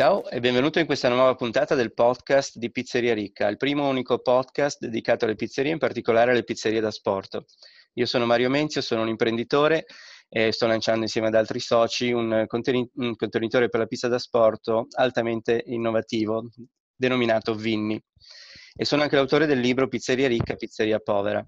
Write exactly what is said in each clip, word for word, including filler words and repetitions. Ciao e benvenuto in questa nuova puntata del podcast di Pizzeria Ricca, il primo e unico podcast dedicato alle pizzerie, in particolare alle pizzerie da sport. Io sono Mario Menzio, sono un imprenditore e sto lanciando insieme ad altri soci un contenitore per la pizza da sport altamente innovativo, denominato Vinni. E sono anche l'autore del libro Pizzeria Ricca, Pizzeria Povera.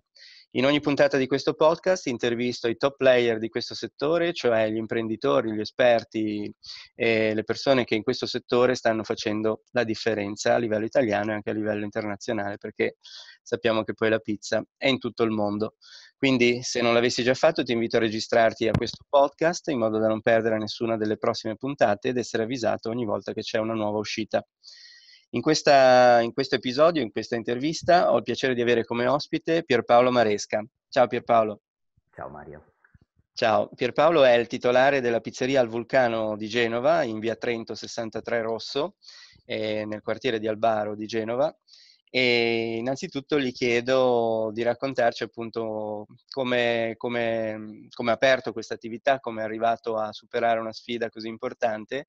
In ogni puntata di questo podcast intervisto i top player di questo settore, cioè gli imprenditori, gli esperti e le persone che in questo settore stanno facendo la differenza a livello italiano e anche a livello internazionale, perché sappiamo che poi la pizza è in tutto il mondo. Quindi, se non l'avessi già fatto, ti invito a registrarti a questo podcast in modo da non perdere nessuna delle prossime puntate ed essere avvisato ogni volta che c'è una nuova uscita. In, questa, in questo episodio, in questa intervista, ho il piacere di avere come ospite Pierpaolo Maresca. Ciao Pierpaolo. Ciao Mario. Ciao. Pierpaolo è il titolare della pizzeria Al Vulcano di Genova, in via Trento sessantatré Rosso, eh, nel quartiere di Albaro di Genova. E innanzitutto gli chiedo di raccontarci appunto come, come, come ha aperto questa attività, come è arrivato a superare una sfida così importante,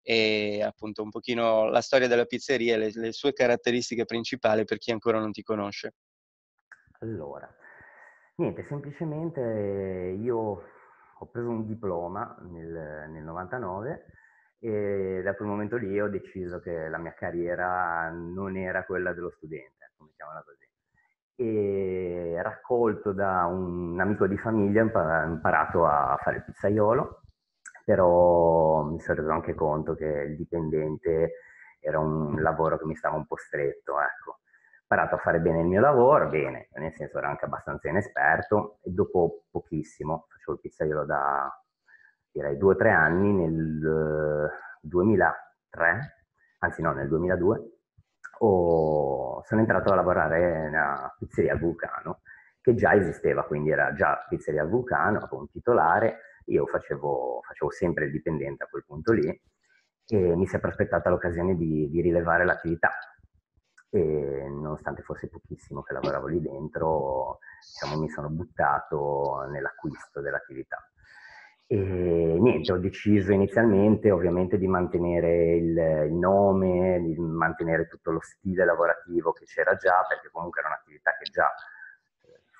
e appunto un pochino la storia della pizzeria e le, le sue caratteristiche principali per chi ancora non ti conosce. Allora, niente, semplicemente io ho preso un diploma nel, nel novantanove e da quel momento lì ho deciso che la mia carriera non era quella dello studente, mettiamola così. E raccolto da un amico di famiglia ho imparato a fare il pizzaiolo, però mi sono reso anche conto che il dipendente era un lavoro che mi stava un po' stretto, ecco. Ho imparato a fare bene il mio lavoro, bene, nel senso ero anche abbastanza inesperto, e dopo pochissimo, facevo il pizzaiolo da direi due o tre anni, nel duemilatré, anzi no, nel duemiladue, ho, sono entrato a lavorare nella pizzeria Al Vulcano, che già esisteva, quindi era già pizzeria Al Vulcano, avevo un titolare. Io facevo, facevo sempre il dipendente a quel punto lì e mi si è prospettata l'occasione di, di rilevare l'attività. E nonostante fosse pochissimo che lavoravo lì dentro, diciamo, mi sono buttato nell'acquisto dell'attività. E niente, ho deciso inizialmente ovviamente di mantenere il, il nome, di mantenere tutto lo stile lavorativo che c'era già, perché comunque era un'attività che già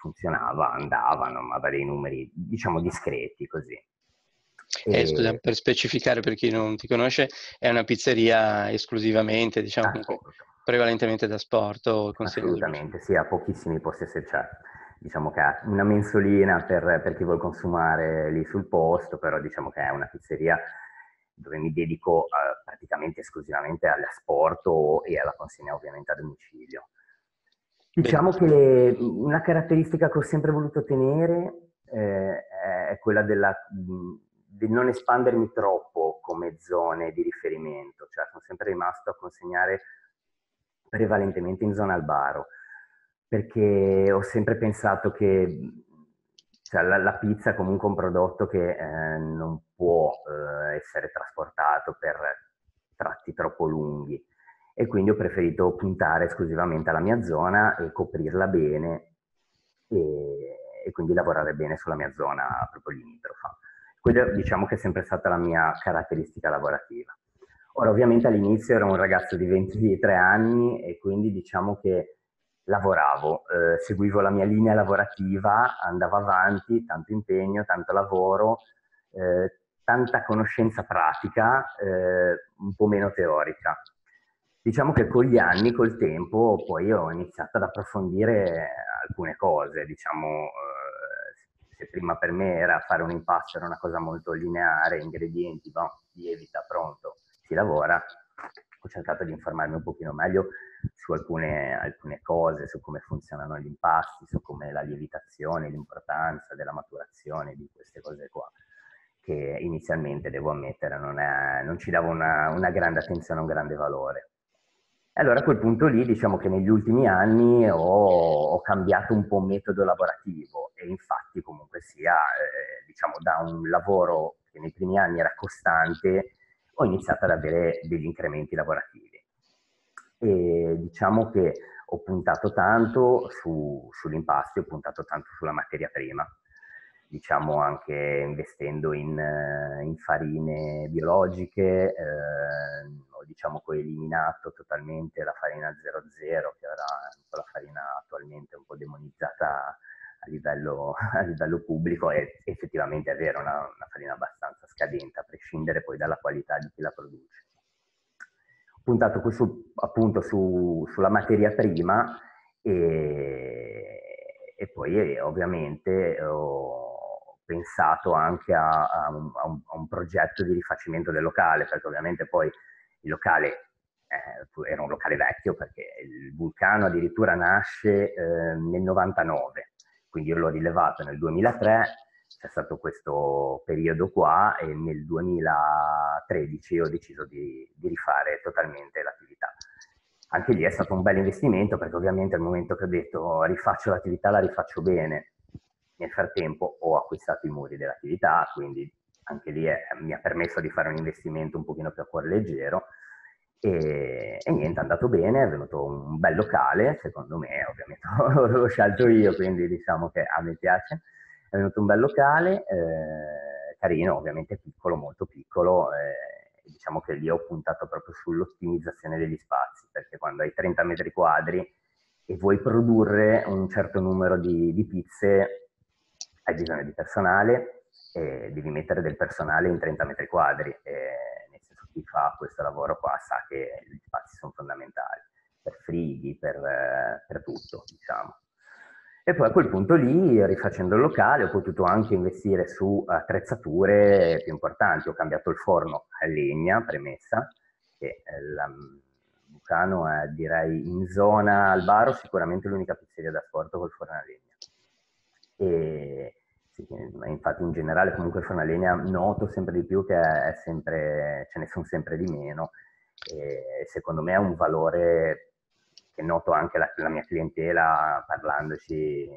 funzionava, andavano, ma da dei numeri diciamo discreti così. E... Eh, scusa, per specificare per chi non ti conosce, è una pizzeria esclusivamente, diciamo, ah, prevalentemente da sport? Assolutamente, sì, ha pochissimi posti a sé, cioè, diciamo che ha una mensolina per, per chi vuol consumare lì sul posto, però diciamo che è una pizzeria dove mi dedico eh, praticamente esclusivamente all'asporto e alla consegna ovviamente a domicilio. Diciamo che le, una caratteristica che ho sempre voluto tenere eh, è quella della, di non espandermi troppo come zone di riferimento, cioè sono sempre rimasto a consegnare prevalentemente in zona Albaro, perché ho sempre pensato che cioè, la, la pizza è comunque un prodotto che eh, non può eh, essere trasportato per tratti troppo lunghi. E quindi ho preferito puntare esclusivamente alla mia zona e coprirla bene e, e quindi lavorare bene sulla mia zona proprio limitrofa. Quella diciamo che è sempre stata la mia caratteristica lavorativa. Ora ovviamente all'inizio ero un ragazzo di ventitré anni e quindi diciamo che lavoravo, eh, seguivo la mia linea lavorativa, andavo avanti, tanto impegno, tanto lavoro, eh, tanta conoscenza pratica, eh, un po' meno teorica. Diciamo che con gli anni, col tempo, poi ho iniziato ad approfondire alcune cose, diciamo, se prima per me era fare un impasto, era una cosa molto lineare, ingredienti, va, lievita, pronto, si lavora, ho cercato di informarmi un pochino meglio su alcune, alcune cose, su come funzionano gli impasti, su come la lievitazione, l'importanza della maturazione, di queste cose qua. Che inizialmente, devo ammettere, non, è, non ci davo una, una grande attenzione, un grande valore. Allora a quel punto lì diciamo che negli ultimi anni ho, ho cambiato un po' metodo lavorativo e infatti comunque sia, eh, diciamo, da un lavoro che nei primi anni era costante ho iniziato ad avere degli incrementi lavorativi e diciamo che ho puntato tanto su, sull'impasto, ho puntato tanto sulla materia prima, diciamo anche investendo in, in farine biologiche, eh, ho diciamo che ho eliminato totalmente la farina zero zero, che era la farina attualmente un po' demonizzata a livello, a livello pubblico, e effettivamente è vero, una, una farina abbastanza scadente, a prescindere poi dalla qualità di chi la produce. Ho puntato questo, appunto su, sulla materia prima e, e poi eh, ovviamente ho pensato anche a, a, un, a un progetto di rifacimento del locale, perché ovviamente poi il locale eh, era un locale vecchio, perché il Vulcano addirittura nasce eh, nel novantanove, quindi io l'ho rilevato nel duemilatré, c'è stato questo periodo qua, e nel duemilatredici ho deciso di, di rifare totalmente l'attività. Anche lì è stato un bel investimento, perché ovviamente al momento che ho detto rifaccio l'attività la rifaccio bene. Nel frattempo ho acquistato i muri dell'attività, quindi anche lì è, mi ha permesso di fare un investimento un pochino più a cuore leggero, e, e niente, è andato bene, è venuto un bel locale, secondo me, ovviamente l'ho scelto io, quindi diciamo che a me piace, è venuto un bel locale, eh, carino, ovviamente piccolo, molto piccolo, eh, diciamo che lì ho puntato proprio sull'ottimizzazione degli spazi, perché quando hai trenta metri quadri e vuoi produrre un certo numero di, di pizze, hai bisogno di personale e devi mettere del personale in trenta metri quadri, e nel senso chi fa questo lavoro qua sa che gli spazi sono fondamentali per frighi, per, per tutto, diciamo. E poi a quel punto lì, rifacendo il locale, ho potuto anche investire su attrezzature più importanti. Ho cambiato il forno a legna, premessa, che la Vulcano è, direi, in zona Albaro sicuramente l'unica pizzeria da sport col forno a legna. E sì, infatti in generale comunque il forno a legna noto sempre di più che è sempre, ce ne sono sempre di meno, e secondo me è un valore che noto anche la, la mia clientela parlandoci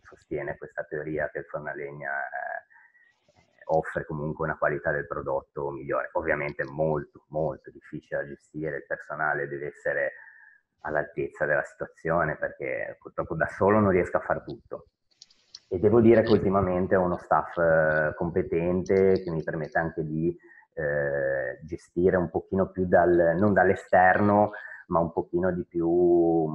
sostiene questa teoria che il forno a legna eh, offre comunque una qualità del prodotto migliore. Ovviamente è molto molto difficile da gestire, il personale deve essere all'altezza della situazione, perché purtroppo da solo non riesco a fare tutto. E devo dire che ultimamente ho uno staff competente che mi permette anche di eh, gestire un pochino più, dal, non dall'esterno, ma un pochino di più,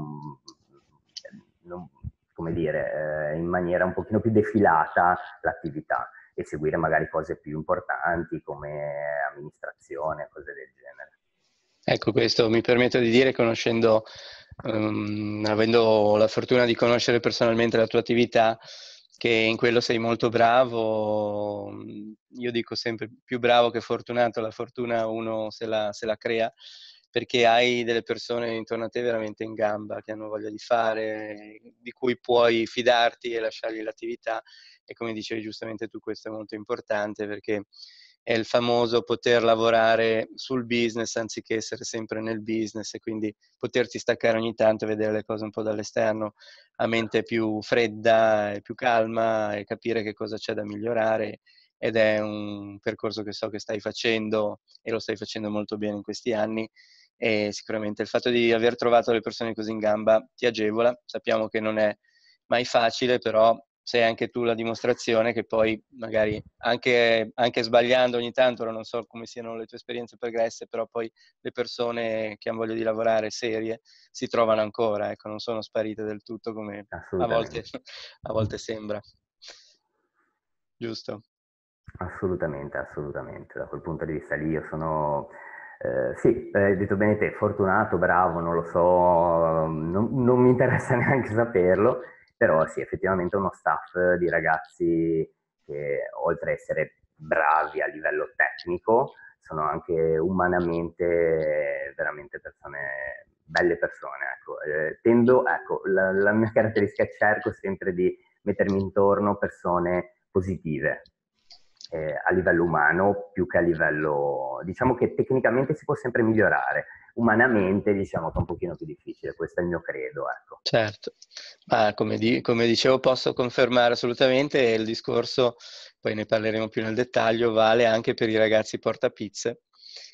non, come dire, eh, in maniera un pochino più defilata l'attività, e seguire magari cose più importanti come amministrazione, cose del genere. Ecco, questo mi permetto di dire, conoscendo, um, avendo la fortuna di conoscere personalmente la tua attività, che in quello sei molto bravo. Io dico sempre più bravo che fortunato, la fortuna uno se la, se la crea, perché hai delle persone intorno a te veramente in gamba, che hanno voglia di fare, di cui puoi fidarti e lasciargli l'attività. E come dicevi giustamente tu, questo è molto importante, perché è il famoso poter lavorare sul business anziché essere sempre nel business, e quindi poterti staccare ogni tanto e vedere le cose un po' dall'esterno a mente più fredda e più calma, e capire che cosa c'è da migliorare. Ed è un percorso che so che stai facendo, e lo stai facendo molto bene in questi anni, e sicuramente il fatto di aver trovato le persone così in gamba ti agevola. Sappiamo che non è mai facile, però sei anche tu la dimostrazione che poi magari anche, anche sbagliando ogni tanto, non so come siano le tue esperienze pregresse, però poi le persone che hanno voglia di lavorare serie si trovano ancora, ecco, non sono sparite del tutto come a volte, a volte sembra. Giusto? Assolutamente, assolutamente. Da quel punto di vista lì io sono... Eh, sì, hai detto bene te, fortunato, bravo, non lo so, non, non mi interessa neanche saperlo. Però sì, effettivamente uno staff di ragazzi che oltre a essere bravi a livello tecnico, sono anche umanamente veramente persone, belle persone. Ecco, eh, tendo, ecco, la, la mia caratteristica, cerco sempre di mettermi intorno persone positive eh, a livello umano, più che a livello, diciamo che tecnicamente si può sempre migliorare. Umanamente diciamo che è un pochino più difficile, questo è il mio credo, ecco. Certo, ma come, di, come dicevo posso confermare assolutamente il discorso, poi ne parleremo più nel dettaglio, vale anche per i ragazzi portapizze,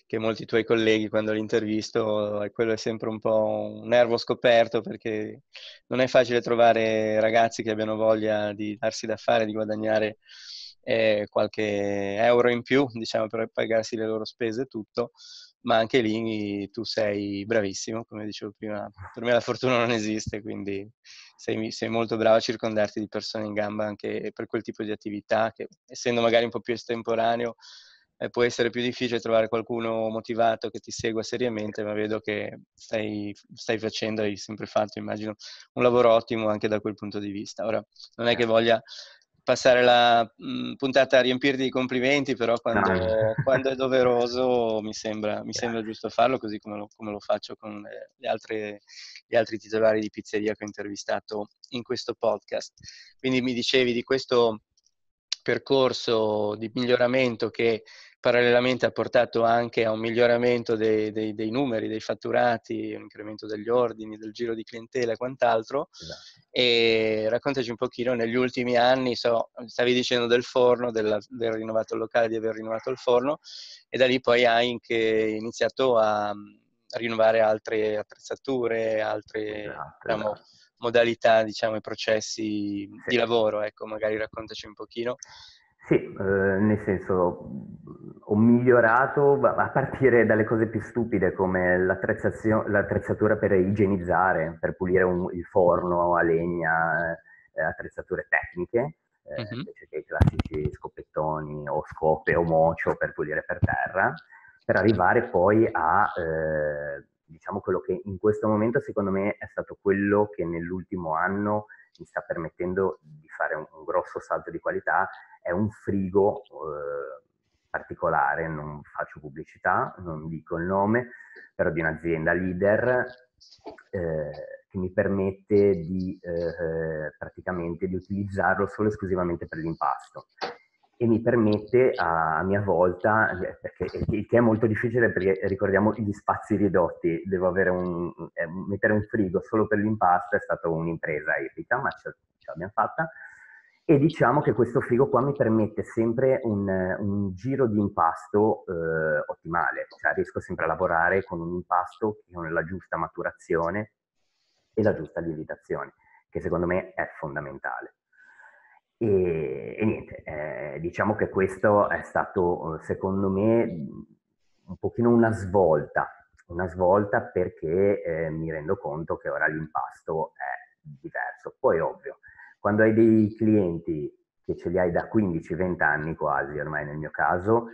che molti tuoi colleghi quando li intervisto, e quello è sempre un po' un nervo scoperto, perché non è facile trovare ragazzi che abbiano voglia di darsi da fare, di guadagnare eh, qualche euro in più, diciamo, per pagarsi le loro spese e tutto. ma anche lì tu sei bravissimo, come dicevo prima. Per me la fortuna non esiste, quindi sei, sei molto bravo a circondarti di persone in gamba anche per quel tipo di attività, che essendo magari un po' più estemporaneo eh, può essere più difficile trovare qualcuno motivato che ti segua seriamente, ma vedo che stai, stai facendo, hai sempre fatto, immagino, un lavoro ottimo anche da quel punto di vista. Ora, non è che voglia passare la mh, puntata a riempirti di complimenti, però quando, no. quando è doveroso mi sembra, mi sembra giusto farlo, così come lo, come lo faccio con eh, le altre, gli altri titolari di pizzeria che ho intervistato in questo podcast. Quindi mi dicevi di questo percorso di miglioramento che parallelamente ha portato anche a un miglioramento dei, dei, dei numeri, dei fatturati, un incremento degli ordini, del giro di clientela e quant'altro. Esatto. E raccontaci un pochino, negli ultimi anni, so, stavi dicendo del forno, della, del rinnovato locale, di aver rinnovato il forno, e da lì poi hai anche iniziato a rinnovare altre attrezzature, altre... Esatto, diciamo, esatto. modalità, diciamo, e processi sì. di lavoro, ecco, magari raccontaci un pochino. Sì, eh, nel senso, ho migliorato a partire dalle cose più stupide come l'attrezzatura per igienizzare, per pulire un, il forno a legna, eh, attrezzature tecniche, eh, uh-huh. invece che i classici scopettoni o scope o mocio per pulire per terra, per arrivare poi a... Eh, diciamo quello che in questo momento secondo me è stato quello che nell'ultimo anno mi sta permettendo di fare un, un grosso salto di qualità, è un frigo eh, particolare, non faccio pubblicità, non dico il nome, però di un'azienda leader eh, che mi permette di eh, praticamente di utilizzarlo solo esclusivamente per l'impasto. E mi permette a mia volta, perché il che è molto difficile perché ricordiamo gli spazi ridotti, devo avere un, eh, mettere un frigo solo per l'impasto è stata un'impresa epica, ma ce l'abbiamo fatta. E diciamo che questo frigo qua mi permette sempre un, un giro di impasto eh, ottimale, cioè riesco sempre a lavorare con un impasto con la giusta maturazione e la giusta lievitazione, che secondo me è fondamentale. E, e niente, eh, diciamo che questo è stato secondo me un pochino una svolta, una svolta perché eh, mi rendo conto che ora l'impasto è diverso. Poi ovvio, quando hai dei clienti che ce li hai da quindici venti anni quasi ormai nel mio caso,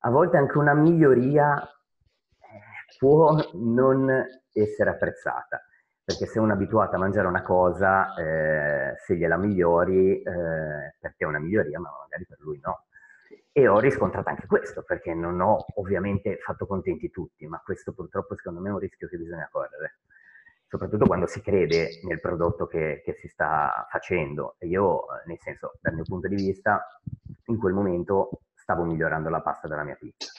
a volte anche una miglioria eh, può non essere apprezzata. Perché se uno è abituato a mangiare una cosa, eh, se gliela migliori, eh, per te è una miglioria, ma magari per lui no. E ho riscontrato anche questo, perché non ho ovviamente fatto contenti tutti, ma questo purtroppo secondo me è un rischio che bisogna correre. Soprattutto quando si crede nel prodotto che, che si sta facendo. E io, nel senso, dal mio punto di vista, in quel momento stavo migliorando la pasta della mia pizza.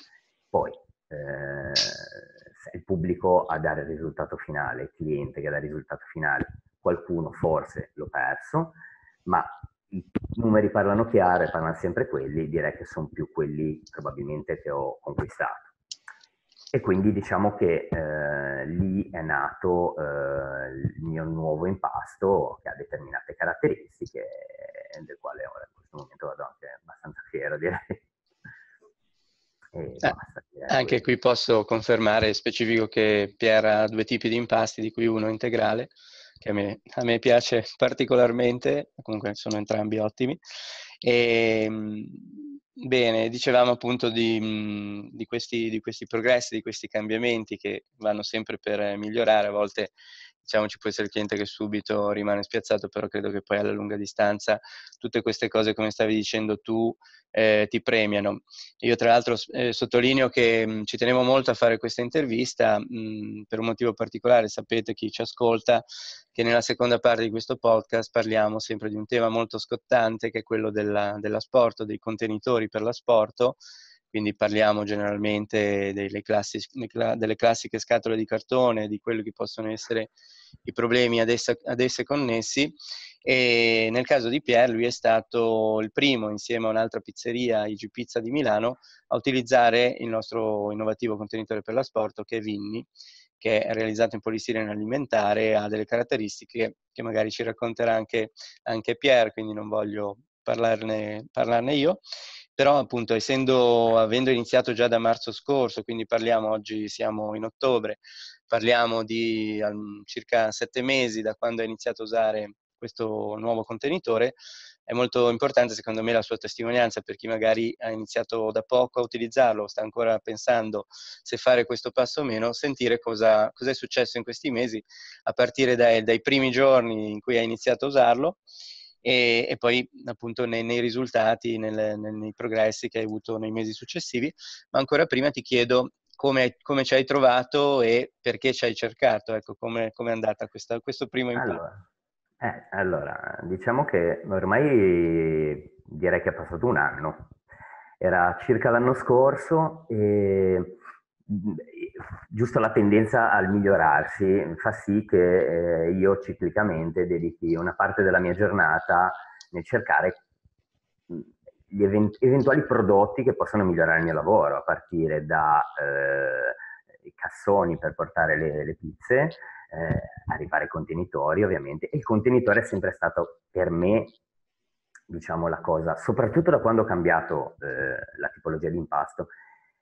Poi... Eh, il pubblico a dare il risultato finale, il cliente che dà il risultato finale, qualcuno forse l'ho perso, ma i numeri parlano chiaro e parlano sempre quelli, direi che sono più quelli probabilmente che ho conquistato. E quindi diciamo che eh, lì è nato eh, il mio nuovo impasto che ha determinate caratteristiche, del quale ora in questo momento vado anche abbastanza fiero, direi. Eh, anche qui posso confermare, specifico, che Pier ha due tipi di impasti, di cui uno integrale, che a me, a me piace particolarmente, comunque sono entrambi ottimi. E, bene, dicevamo appunto di, di, questi, di questi progressi, di questi cambiamenti che vanno sempre per migliorare, a volte... Diciamo, ci può essere il cliente che subito rimane spiazzato, però credo che poi alla lunga distanza tutte queste cose, come stavi dicendo tu, eh, ti premiano. Io tra l'altro eh, sottolineo che mh, ci tenevo molto a fare questa intervista, mh, per un motivo particolare. Sapete, chi ci ascolta, che nella seconda parte di questo podcast parliamo sempre di un tema molto scottante, che è quello della, dell'asporto, dei contenitori per l'asporto. Quindi parliamo generalmente delle, classi, delle classiche scatole di cartone, di quelli che possono essere i problemi ad esse, ad esse connessi. E nel caso di Pier, lui è stato il primo, insieme a un'altra pizzeria, I G Pizza di Milano, a utilizzare il nostro innovativo contenitore per l'asporto, che è Vinni, che è realizzato in polistirene alimentare, ha delle caratteristiche che magari ci racconterà anche, anche Pier, quindi non voglio parlarne, parlarne io. Però appunto essendo, avendo iniziato già da marzo scorso, quindi parliamo, oggi siamo in ottobre, parliamo di um, circa sette mesi da quando hai iniziato a usare questo nuovo contenitore, è molto importante secondo me la sua testimonianza per chi magari ha iniziato da poco a utilizzarlo, sta ancora pensando se fare questo passo o meno, sentire cosa, cosa è successo in questi mesi, a partire dai, dai primi giorni in cui hai iniziato a usarlo, E, e poi appunto nei, nei risultati, nel, nel, nei progressi che hai avuto nei mesi successivi. Ma ancora prima ti chiedo come, come ci hai trovato e perché ci hai cercato, ecco, come è andata questa, questo primo impatto. Allora, eh, allora, diciamo che ormai direi che è passato un anno, era circa l'anno scorso e giusto la tendenza al migliorarsi fa sì che eh, io ciclicamente dedichi una parte della mia giornata nel cercare gli event eventuali prodotti che possono migliorare il mio lavoro, a partire da eh, cassoni per portare le, le pizze, eh, arrivare ai contenitori ovviamente, e il contenitore è sempre stato per me, diciamo, la cosa, soprattutto da quando ho cambiato eh, la tipologia di impasto,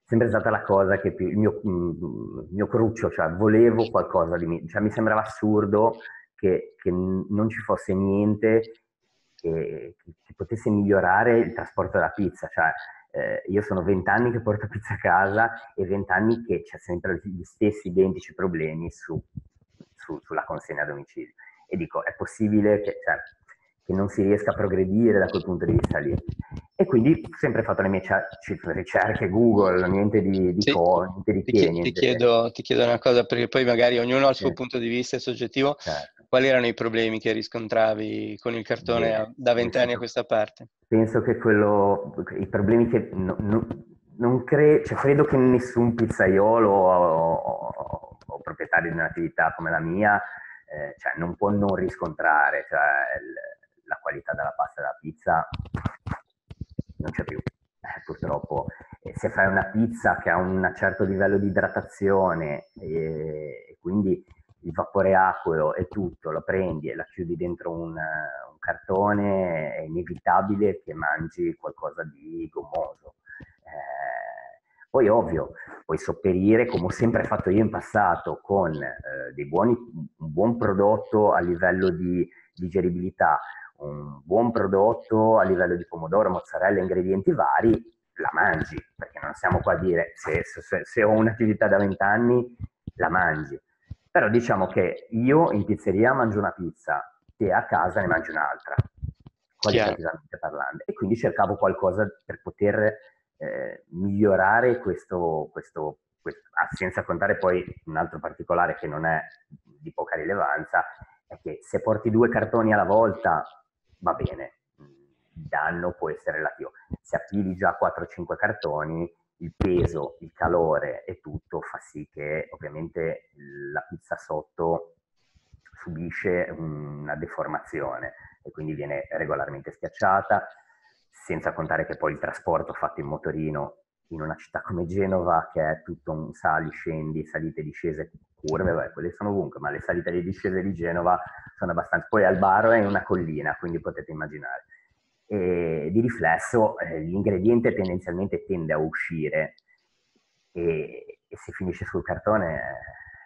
sempre stata la cosa che più, il mio, il mio cruccio, cioè volevo qualcosa di me, cioè mi sembrava assurdo che, che non ci fosse niente che, che potesse migliorare il trasporto della pizza, cioè eh, io sono vent'anni che porto pizza a casa e vent'anni che c'è sempre gli stessi identici problemi su, su, sulla consegna a domicilio, e dico, è possibile che, cioè, che non si riesca a progredire da quel punto di vista lì. E quindi ho sempre fatto le mie ricerche Google, niente di, di sì, co, niente di che. Ti, niente. Ti, chiedo, ti chiedo una cosa, perché poi magari ognuno ha il suo sì. punto di vista soggettivo. Certo. Quali erano i problemi che riscontravi con il cartone Beh, da vent'anni a questa parte? Penso che quello, i problemi che no, no, non cre, cioè credo che nessun pizzaiolo o, o, o proprietario di un'attività come la mia eh, cioè non può non riscontrare, cioè il, la qualità della pasta della pizza non c'è più, eh, purtroppo. Eh, se fai una pizza che ha un certo livello di idratazione e, e quindi il vapore acqueo e tutto, lo prendi e la chiudi dentro un, un cartone, è inevitabile che mangi qualcosa di gommoso. Eh, poi ovvio, puoi sopperire, come ho sempre fatto io in passato, con eh, dei buoni, un buon prodotto a livello di digeribilità, un buon prodotto a livello di pomodoro, mozzarella, ingredienti vari, la mangi, perché non siamo qua a dire se, se, se ho un'attività da vent'anni la mangi. Però diciamo che io in pizzeria mangio una pizza e a casa ne mangio un'altra, qualitativamente parlando, e quindi cercavo qualcosa per poter eh, migliorare questo, questo, questo ah, senza contare poi un altro particolare che non è di poca rilevanza, è che se porti due cartoni alla volta va bene, il danno può essere relativo. Se appili già quattro o cinque cartoni, il peso, il calore e tutto fa sì che ovviamente la pizza sotto subisce una deformazione e quindi viene regolarmente schiacciata, senza contare che poi il trasporto fatto in motorino in una città come Genova, che è tutto un sali, scendi, salite, discese, curve, beh, quelle sono ovunque, ma le salite e le discese di Genova sono abbastanza... Poi Albaro è una collina, quindi potete immaginare. E di riflesso eh, l'ingrediente tendenzialmente tende a uscire e, e se finisce sul cartone eh,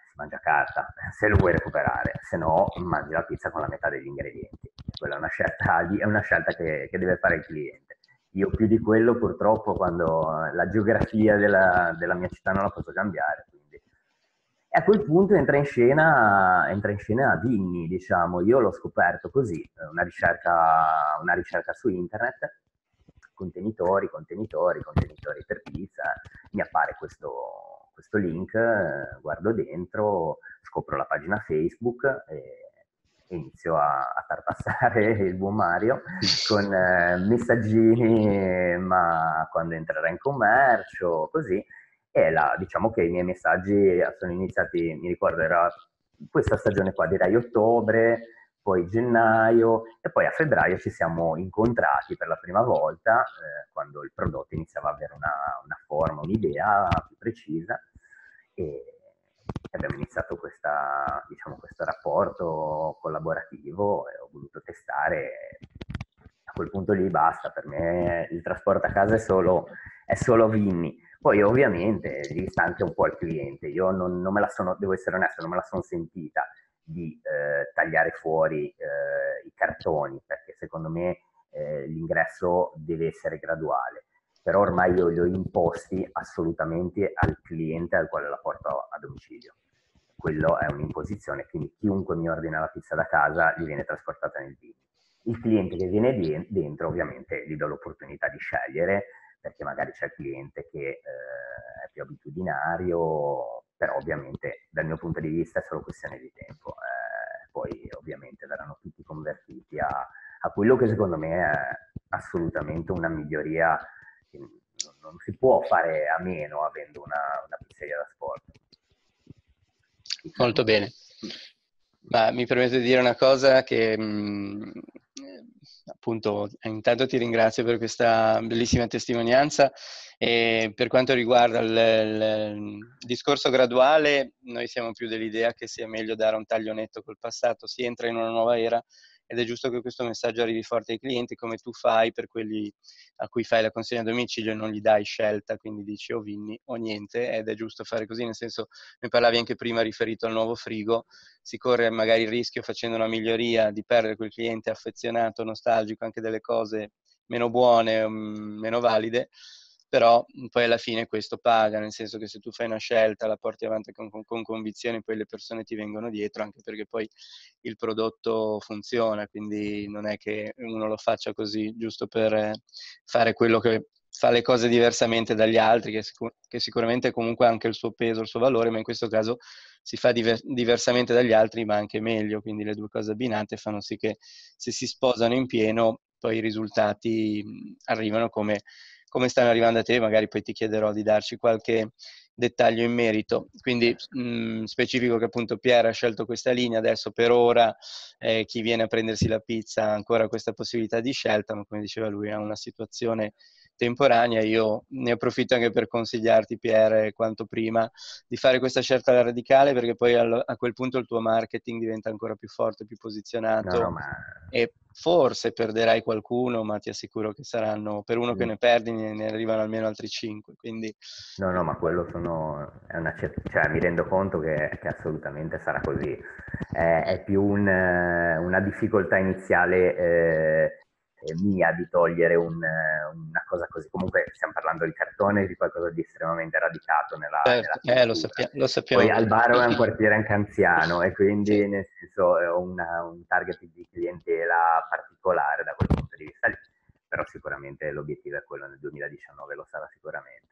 si mangia carta, se lo vuoi recuperare, se no mangi la pizza con la metà degli ingredienti. Quella è una scelta, è una scelta che, che deve fare il cliente. Io più di quello purtroppo, quando la geografia della, della mia città non la posso cambiare, quindi. E a quel punto entra in scena, entra in scena Vinni, diciamo. Io l'ho scoperto così, una ricerca, una ricerca su internet, contenitori, contenitori, contenitori per pizza, mi appare questo, questo link, guardo dentro, scopro la pagina Facebook e inizio a, a tartassare il buon Mario con eh, messaggini, ma quando entrerà in commercio, così. E là, diciamo che i miei messaggi sono iniziati, mi ricordo, era questa stagione qua, direi ottobre, poi gennaio, e poi a febbraio ci siamo incontrati per la prima volta, eh, quando il prodotto iniziava ad avere una, una forma, un'idea più precisa, e abbiamo iniziato questa, diciamo, questo rapporto collaborativo e ho voluto testare a quel punto lì basta, per me il trasporto a casa è solo, è solo Vinni. Poi ovviamente lì sta anche un po' il cliente, io non, non me la sono, devo essere onesto, non me la sono sentita di eh, tagliare fuori eh, i cartoni, perché secondo me eh, l'ingresso deve essere graduale, però ormai io li ho imposti assolutamente al cliente al quale la porto a domicilio. Quello è un'imposizione, quindi chiunque mi ordina la pizza da casa gli viene trasportata nel Vinni. Il cliente che viene dentro ovviamente gli do l'opportunità di scegliere, perché magari c'è il cliente che eh, è più abitudinario, però ovviamente dal mio punto di vista è solo questione di tempo. Eh, poi ovviamente verranno tutti convertiti a, a quello che secondo me è assolutamente una miglioria che non si può fare a meno avendo una, una pizzeria da sport. Molto bene. Ma mi permetto di dire una cosa che... Mh, appunto, intanto ti ringrazio per questa bellissima testimonianza e per quanto riguarda il, il discorso graduale, noi siamo più dell'idea che sia meglio dare un taglio netto col passato, si entra in una nuova era ed è giusto che questo messaggio arrivi forte ai clienti, come tu fai per quelli a cui fai la consegna a domicilio e non gli dai scelta, quindi dici o Vinni o niente, ed è giusto fare così, nel senso, ne parlavi anche prima riferito al nuovo frigo, si corre magari il rischio, facendo una miglioria, di perdere quel cliente affezionato, nostalgico, anche delle cose meno buone, meno valide, però poi alla fine questo paga, nel senso che se tu fai una scelta, la porti avanti con, con, con convinzione, poi le persone ti vengono dietro, anche perché poi il prodotto funziona, quindi non è che uno lo faccia così giusto per fare quello che fa le cose diversamente dagli altri, che, sicur- che sicuramente comunque ha anche il suo peso, il suo valore, ma in questo caso si fa diver- diversamente dagli altri, ma anche meglio, quindi le due cose abbinate fanno sì che se si sposano in pieno, poi i risultati arrivano come... come stanno arrivando a te, magari poi ti chiederò di darci qualche dettaglio in merito. Quindi mh, specifico che appunto Pier ha scelto questa linea, adesso per ora eh, chi viene a prendersi la pizza ha ancora questa possibilità di scelta, ma come diceva lui è una situazione temporanea. Io ne approfitto anche per consigliarti, Pier, quanto prima di fare questa scelta alla radicale, perché poi al, a quel punto il tuo marketing diventa ancora più forte, più posizionato. No, no, ma... e forse perderai qualcuno, ma ti assicuro che saranno, per uno che ne perdi ne, ne arrivano almeno altri cinque, quindi... No, no, ma quello sono, è una, cioè, mi rendo conto che, che assolutamente sarà così, è, è più un, una difficoltà iniziale eh, mia di togliere un, una cosa così, comunque stiamo parlando di cartone, di qualcosa di estremamente radicato nella, certo, nella eh, lo, sappia, lo sappiamo. Poi Albaro è un quartiere anche anziano e quindi sì, nel senso ho un target di clientela particolare da quel punto di vista lì, però sicuramente l'obiettivo è quello, nel duemiladiciannove lo sarà sicuramente.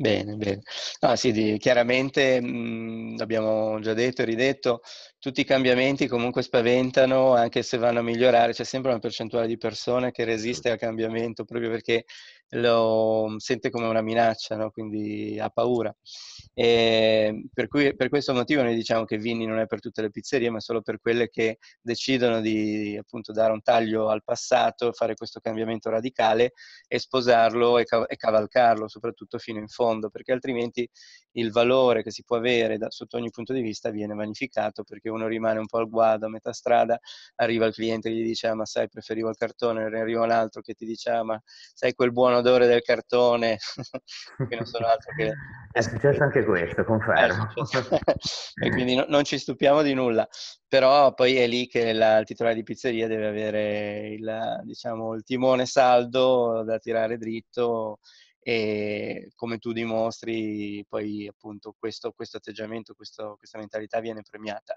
Bene, bene. No, sì, di, chiaramente mh, abbiamo già detto e ridetto, tutti i cambiamenti comunque spaventano, anche se vanno a migliorare, c'è sempre una percentuale di persone che resiste al cambiamento proprio perché lo sente come una minaccia, no? Quindi ha paura. E per, cui, per questo motivo noi diciamo che Vinni non è per tutte le pizzerie, ma solo per quelle che decidono di appunto dare un taglio al passato, fare questo cambiamento radicale e sposarlo e, cav- e cavalcarlo soprattutto fino in fondo, perché altrimenti il valore che si può avere da, sotto ogni punto di vista viene vanificato, perché uno rimane un po' al guado a metà strada, arriva il cliente che gli dice ah, ma sai preferivo il cartone, arriva un altro che ti dice ah, ma sai quel buon odore del cartone che non sono altro che... è successo anche questo, confermo. E quindi no, non ci stupiamo di nulla, però poi è lì che la, il titolare di pizzeria deve avere il, diciamo, il timone saldo da tirare dritto. E come tu dimostri, poi appunto questo, questo atteggiamento, questo, questa mentalità viene premiata.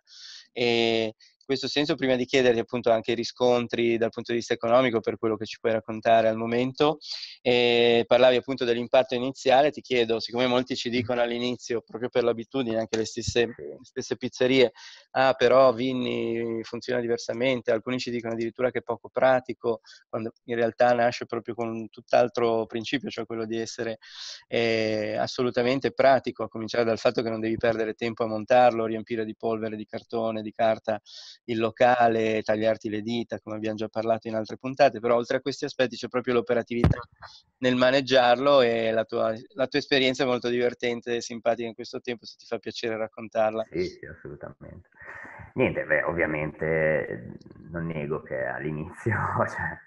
E in questo senso, prima di chiederti appunto anche i riscontri dal punto di vista economico per quello che ci puoi raccontare al momento, e parlavi appunto dell'impatto iniziale, ti chiedo, siccome molti ci dicono all'inizio, proprio per l'abitudine, anche le stesse, le stesse pizzerie, ah però Vinni funziona diversamente, alcuni ci dicono addirittura che è poco pratico, quando in realtà nasce proprio con un tutt'altro principio, cioè quello di essere eh, assolutamente pratico, a cominciare dal fatto che non devi perdere tempo a montarlo, riempire di polvere, di cartone, di carta il locale, tagliarti le dita, come abbiamo già parlato in altre puntate, però oltre a questi aspetti c'è proprio l'operatività nel maneggiarlo e la tua, la tua esperienza è molto divertente e simpatica in questo tempo, se ti fa piacere raccontarla. Sì, sì, assolutamente. Niente, beh, ovviamente non nego che all'inizio, cioè,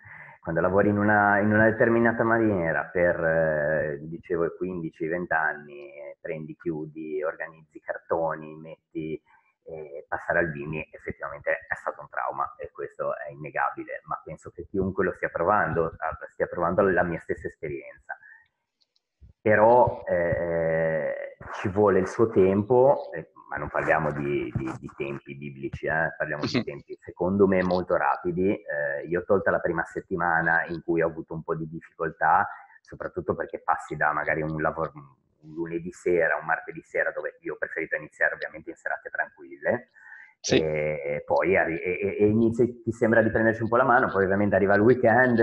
quando lavori in una, in una determinata maniera per, eh, dicevo, quindici venti anni, eh, prendi, chiudi, organizzi cartoni, metti, eh, passare al Vinni effettivamente è stato un trauma, e questo è innegabile, ma penso che chiunque lo stia provando, stia provando la mia stessa esperienza. Però eh, ci vuole il suo tempo, eh, ma non parliamo di, di, di tempi biblici, eh, parliamo di tempi secondo me molto rapidi. Eh, io ho tolta la prima settimana in cui ho avuto un po' di difficoltà, soprattutto perché passi da magari un lavoro un lunedì sera, un martedì sera, dove io ho preferito iniziare ovviamente in serate tranquille, sì. e poi arri- e, e inizi, ti sembra di prenderci un po' la mano, poi ovviamente arriva il weekend,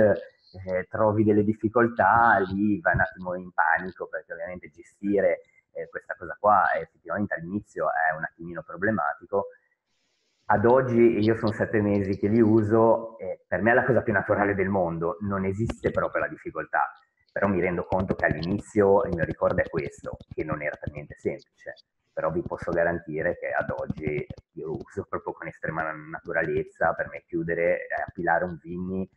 Eh, trovi delle difficoltà, lì vai un attimo in panico, perché ovviamente gestire eh, questa cosa qua effettivamente all'inizio è un attimino problematico. Ad oggi io sono sette mesi che li uso, eh, per me è la cosa più naturale del mondo, non esiste proprio la difficoltà, però mi rendo conto che all'inizio il mio ricordo è questo, che non era per niente semplice, però vi posso garantire che ad oggi io lo uso proprio con estrema naturalezza. Per me chiudere, eh, appilare un Vinni,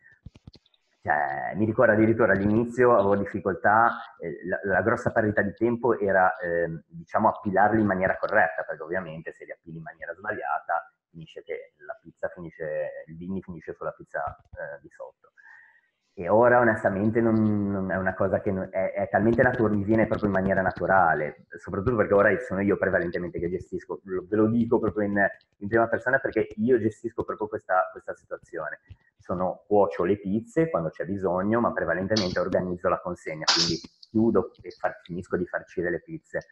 cioè, mi ricordo addirittura all'inizio avevo difficoltà, eh, la, la grossa perdita di tempo era, eh, diciamo, appilarli in maniera corretta, perché ovviamente se li appili in maniera sbagliata finisce che la pizza finisce, il Vinni finisce sulla pizza eh, di sotto. E ora onestamente non, non è una cosa che non, è, è talmente naturale, mi viene proprio in maniera naturale, soprattutto perché ora sono io prevalentemente che gestisco, lo, ve lo dico proprio in, in prima persona, perché io gestisco proprio questa, questa situazione. Sono, cuocio le pizze quando c'è bisogno, ma prevalentemente organizzo la consegna, quindi chiudo e far, finisco di farcire le pizze.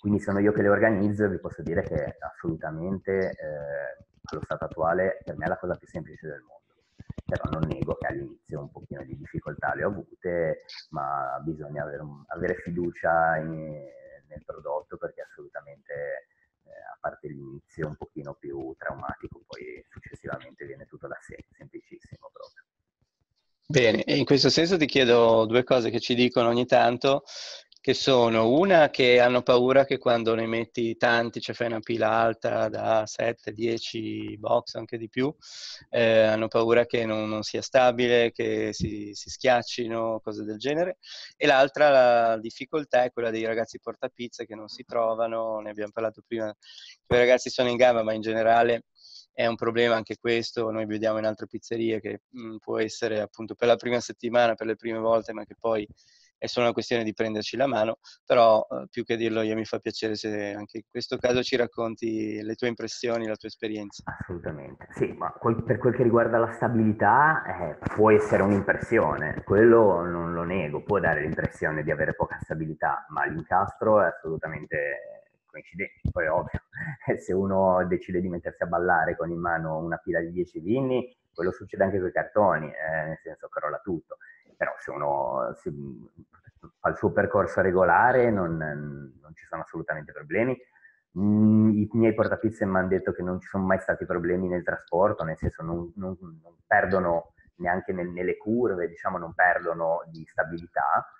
Quindi sono io che le organizzo, e vi posso dire che assolutamente, eh, allo stato attuale, per me è la cosa più semplice del mondo. Però non nego che all'inizio un pochino di difficoltà le ho avute, ma bisogna avere, un, avere fiducia in, nel prodotto, perché assolutamente, eh, a parte l'inizio un pochino più traumatico, poi successivamente viene tutto da sé, semplicissimo proprio. Bene, e in questo senso ti chiedo due cose che ci dicono ogni tanto, che sono: una, che hanno paura che quando ne metti tanti, cioè fai una pila alta da sette dieci box, anche di più, eh, hanno paura che non, non sia stabile, che si, si schiaccino, cose del genere. E l'altra, la difficoltà, è quella dei ragazzi portapizza che non si trovano, ne abbiamo parlato prima, i ragazzi sono in gamba, ma in generale è un problema anche questo, noi vediamo in altre pizzerie che mh, può essere appunto per la prima settimana, per le prime volte, ma che poi è solo una questione di prenderci la mano. Però eh, più che dirlo io, mi fa piacere se anche in questo caso ci racconti le tue impressioni, la tua esperienza. Assolutamente, sì, ma quel, per quel che riguarda la stabilità, eh, può essere un'impressione, quello non lo nego, può dare l'impressione di avere poca stabilità, ma l'incastro è assolutamente coincidente. Poi ovvio, se uno decide di mettersi a ballare con in mano una pila di dieci Vinni, quello succede anche con i cartoni, eh, nel senso crolla tutto. Però se uno si fa il suo percorso regolare non, non ci sono assolutamente problemi. I miei portapizze mi hanno detto che non ci sono mai stati problemi nel trasporto, nel senso non, non, non perdono neanche nel, nelle curve, diciamo, non perdono di stabilità.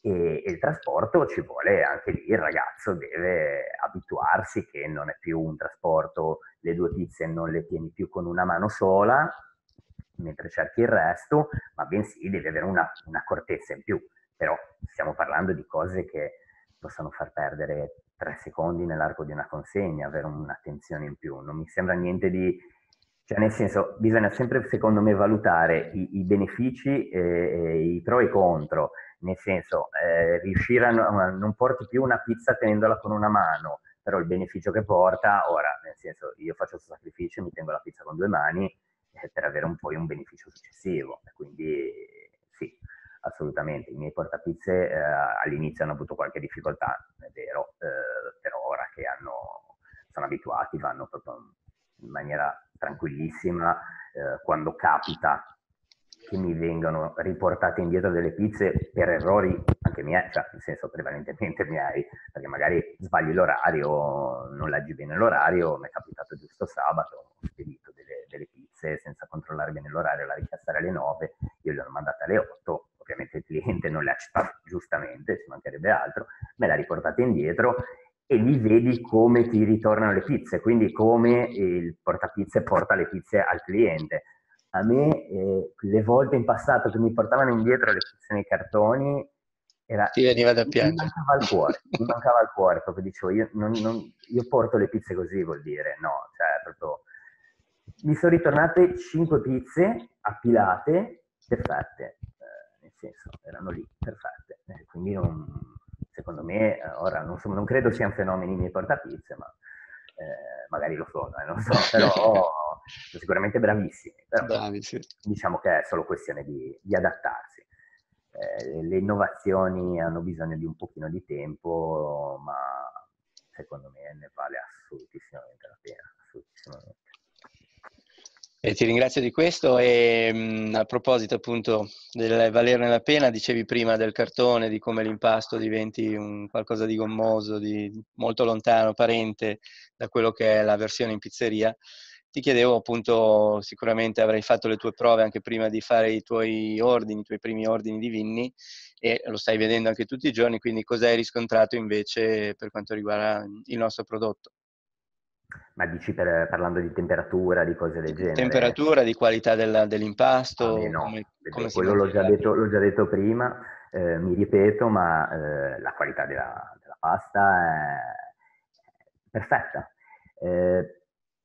E, e il trasporto ci vuole anche lì, il ragazzo deve abituarsi che non è più un trasporto, le due pizze non le tieni più con una mano sola mentre cerchi il resto, ma bensì devi avere una, un'accortezza in più. Però stiamo parlando di cose che possono far perdere tre secondi nell'arco di una consegna, avere un'attenzione in più. Non mi sembra niente di... Cioè, nel senso, bisogna sempre, secondo me, valutare i, i benefici, e, e i pro e i contro. Nel senso, eh, riuscire a non, non porti più una pizza tenendola con una mano, però il beneficio che porta... Ora, nel senso, io faccio questo sacrificio, mi tengo la pizza con due mani, per avere un, poi un beneficio successivo. Quindi sì, assolutamente, i miei portapizze eh, all'inizio hanno avuto qualche difficoltà, è vero, eh, però ora che hanno, sono abituati, vanno proprio in maniera tranquillissima. Eh, quando capita che mi vengano riportate indietro delle pizze per errori anche miei, cioè nel senso prevalentemente miei, perché magari sbagli l'orario, non leggi bene l'orario, mi è capitato giusto sabato, ho spedito delle, delle pizze senza controllare bene l'orario, la richiesta era alle nove, io le ho mandate alle otto, ovviamente il cliente non le ha accettate, giustamente, ci mancherebbe altro, me l'ha riportata indietro, e lì vedi come ti ritornano le pizze, quindi come il portapizze porta le pizze al cliente. a me eh, le volte in passato che mi portavano indietro le sezioni cartoni era, ti veniva da piangere, mi mancava il cuore, mi mancava il cuore, proprio dicevo, io, non, non, io porto le pizze così, vuol dire, no, cioè proprio, mi sono ritornate cinque pizze appilate, perfette, eh, nel senso, erano lì, perfette, eh, quindi non, secondo me, ora non, so, non credo siano fenomeni miei portapizze, ma eh, magari lo sono, eh, non so, però oh, sono sicuramente bravissimi, però, bravi, sì. Diciamo che è solo questione di, di adattarsi. Eh, le innovazioni hanno bisogno di un pochino di tempo, ma secondo me ne vale assolutissimamente la pena. Assolutissimamente. E ti ringrazio di questo e mh, a proposito appunto del valerne la pena, dicevi prima del cartone, di come l'impasto diventi un qualcosa di gommoso, di molto lontano, parente da quello che è la versione in pizzeria. Ti chiedevo appunto, sicuramente avrai fatto le tue prove anche prima di fare i tuoi ordini, i tuoi primi ordini di Vinni, e lo stai vedendo anche tutti i giorni, quindi cosa hai riscontrato invece per quanto riguarda il nostro prodotto? Ma dici per, parlando di temperatura, di cose del genere? Temperatura, di qualità della, dell'impasto? Ah, beh, no, come, come quello l'ho già, detto, l'ho già detto prima, eh, mi ripeto, ma eh, la qualità della, della pasta è perfetta. Eh,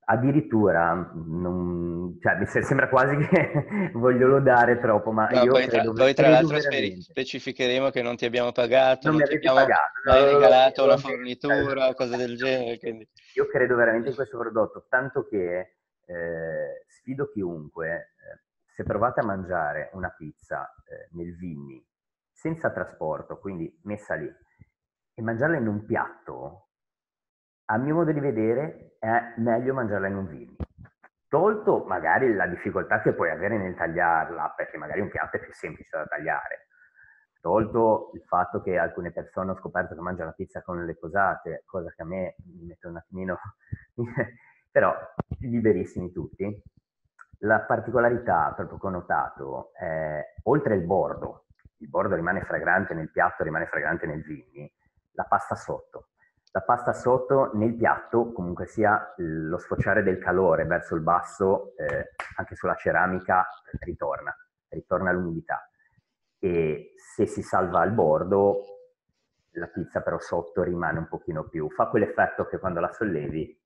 Addirittura, non, cioè, mi sembra quasi che voglio lodare troppo, ma no, io poi credo, tra, poi tra l'altro veramente. Specificheremo che non ti abbiamo pagato, non, non ti abbiamo pagato, regalato la fornitura, eh, cose del genere. Quindi. Io credo veramente in questo prodotto, tanto che eh, sfido chiunque, eh, se provate a mangiare una pizza eh, nel Vinni, senza trasporto, quindi messa lì, e mangiarla in un piatto, a mio modo di vedere è meglio mangiarla in un Vinni, tolto magari la difficoltà che puoi avere nel tagliarla, perché magari un piatto è più semplice da tagliare, tolto il fatto che alcune persone ho scoperto che mangiano la pizza con le posate, cosa che a me mi mette un attimino, però liberissimi tutti. La particolarità proprio che ho notato è, oltre il bordo, il bordo rimane fragrante nel piatto, rimane fragrante nel Vinni, la pasta sotto. La pasta sotto nel piatto, comunque sia lo sfociare del calore verso il basso, eh, anche sulla ceramica, ritorna, ritorna l'umidità. E se si salva al bordo, la pizza però sotto rimane un pochino più, fa quell'effetto che quando la sollevi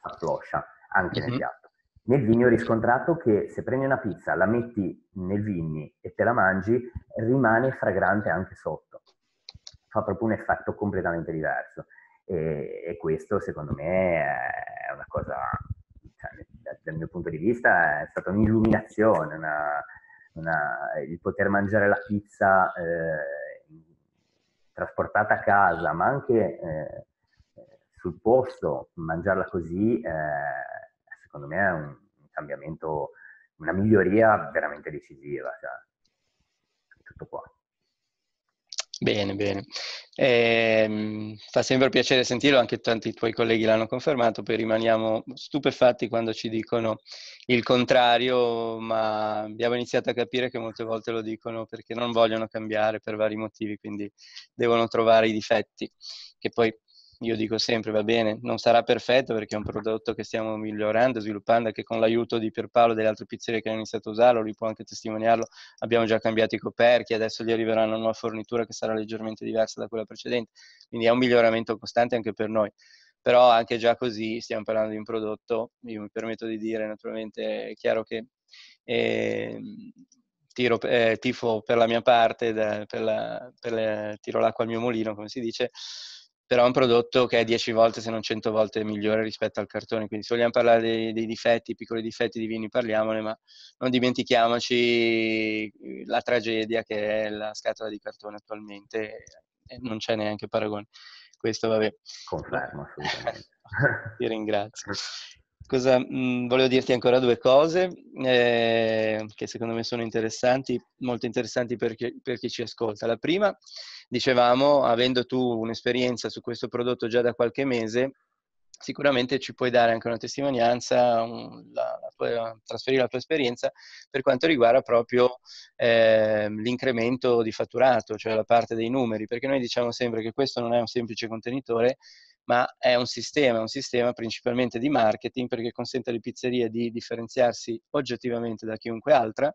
fa floscia, anche mm-hmm. nel piatto. Nel Vinni ho riscontrato che se prendi una pizza, la metti nel Vinni e te la mangi, rimane fragrante anche sotto. Fa proprio un effetto completamente diverso. E, e questo secondo me è una cosa, cioè, dal mio punto di vista è stata un'illuminazione, una, una, il poter mangiare la pizza eh, trasportata a casa, ma anche eh, sul posto, mangiarla così, eh, secondo me è un cambiamento, una miglioria veramente decisiva, cioè, tutto qua. Bene, bene. Eh, fa sempre piacere sentirlo, anche tanti tuoi colleghi l'hanno confermato, poi rimaniamo stupefatti quando ci dicono il contrario, ma abbiamo iniziato a capire che molte volte lo dicono perché non vogliono cambiare per vari motivi, quindi devono trovare i difetti, che poi io dico sempre, va bene, non sarà perfetto perché è un prodotto che stiamo migliorando, sviluppando, e che con l'aiuto di Pierpaolo e delle altre pizzerie che hanno iniziato a usarlo, lui può anche testimoniarlo, abbiamo già cambiato i coperchi, adesso gli arriverà una nuova fornitura che sarà leggermente diversa da quella precedente, quindi è un miglioramento costante anche per noi. Però anche già così stiamo parlando di un prodotto, io mi permetto di dire, naturalmente è chiaro che eh, tiro, eh, tifo per la mia parte, da, per la, per la, tiro l'acqua al mio mulino, come si dice, però è un prodotto che è dieci volte se non cento volte migliore rispetto al cartone, quindi se vogliamo parlare dei, dei difetti, piccoli difetti di Vinni, parliamone, ma non dimentichiamoci la tragedia che è la scatola di cartone attualmente, e non c'è neanche paragone. Questo vabbè. Confermo, assolutamente. Ti ringrazio. Cosa, mh, volevo dirti ancora due cose eh, che secondo me sono interessanti, molto interessanti per chi, per chi ci ascolta. La prima, dicevamo, avendo tu un'esperienza su questo prodotto già da qualche mese, sicuramente ci puoi dare anche una testimonianza, un, la, la tua, trasferire la tua esperienza per quanto riguarda proprio eh, l'incremento di fatturato, cioè la parte dei numeri, perché noi diciamo sempre che questo non è un semplice contenitore, ma è un sistema, un sistema principalmente di marketing, perché consente alle pizzerie di differenziarsi oggettivamente da chiunque altra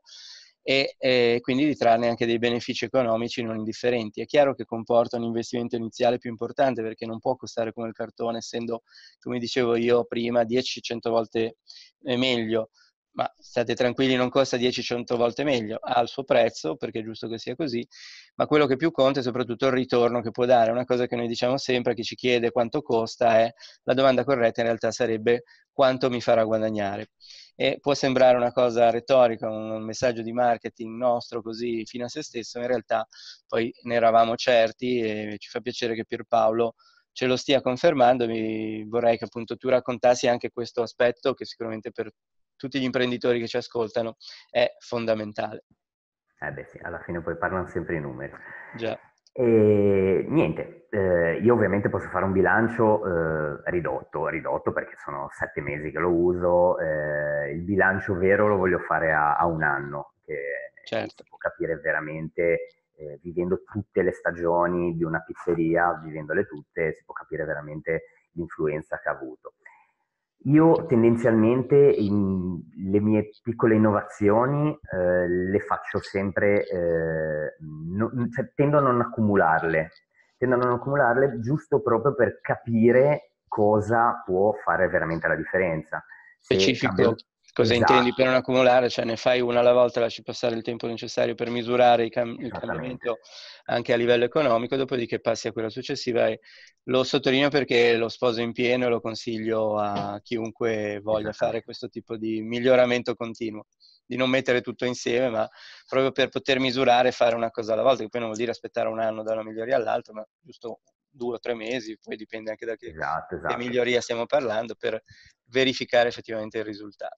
e eh, quindi di trarne anche dei benefici economici non indifferenti. È chiaro che comporta un investimento iniziale più importante, perché non può costare come il cartone, essendo, come dicevo io prima, dieci cento volte meglio. Ma state tranquilli, non costa dieci cento volte meglio, ha il suo prezzo, perché è giusto che sia così, ma quello che più conta è soprattutto il ritorno che può dare. Una cosa che noi diciamo sempre a chi ci chiede quanto costa è, la domanda corretta in realtà sarebbe quanto mi farà guadagnare. E può sembrare una cosa retorica, un messaggio di marketing nostro così fino a se stesso, in realtà poi ne eravamo certi e ci fa piacere che Pierpaolo ce lo stia confermando. Mi vorrei che appunto tu raccontassi anche questo aspetto, che sicuramente per tutti gli imprenditori che ci ascoltano è fondamentale. Eh beh sì, alla fine poi parlano sempre i numeri. Già. E niente, eh, io ovviamente posso fare un bilancio eh, ridotto, ridotto perché sono sette mesi che lo uso, eh, il bilancio vero lo voglio fare a, a un anno, che certo. Si può capire veramente, eh, vivendo tutte le stagioni di una pizzeria, vivendole tutte, si può capire veramente l'influenza che ha avuto. Io tendenzialmente in, le mie piccole innovazioni eh, le faccio sempre, eh, no, cioè, tendo a non accumularle, tendo a non accumularle giusto proprio per capire cosa può fare veramente la differenza. Se Specifico, cambio... cosa esatto. intendi per non accumulare? Cioè ne fai una alla volta, lasci passare il tempo necessario per misurare il, cam- il cambiamento anche a livello economico, dopodiché passi a quella successiva. E lo sottolineo perché lo sposo in pieno e lo consiglio a chiunque voglia fare questo tipo di miglioramento continuo, di non mettere tutto insieme, ma proprio per poter misurare, fare una cosa alla volta, che poi non vuol dire aspettare un anno da una miglioria all'altra, ma giusto due o tre mesi, poi dipende anche da che, esatto, esatto. che miglioria stiamo parlando, per verificare effettivamente il risultato.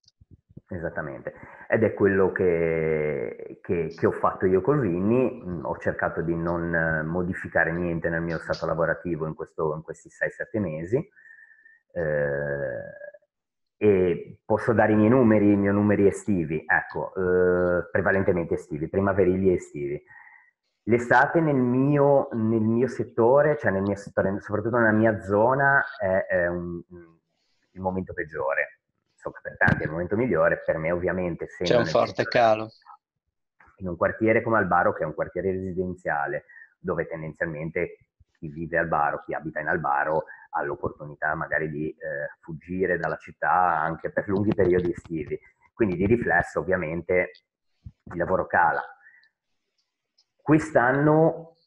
Esattamente, ed è quello che, che, che ho fatto io con Vinni. Ho cercato di non modificare niente nel mio stato lavorativo in, questo, in questi sei sette mesi, eh, e posso dare i miei numeri, i miei numeri estivi, ecco, eh, prevalentemente estivi, primaverili e estivi. L'estate nel mio, nel mio settore, cioè nel mio settore, soprattutto nella mia zona, è, è un, il momento peggiore. So che per tanti è il momento migliore, per me ovviamente... C'è un forte calo. In un quartiere come Albaro, che è un quartiere residenziale, dove tendenzialmente chi vive a Albaro, chi abita in Albaro, ha l'opportunità magari di eh, fuggire dalla città anche per lunghi periodi estivi. Quindi di riflesso ovviamente il lavoro cala. Quest'anno,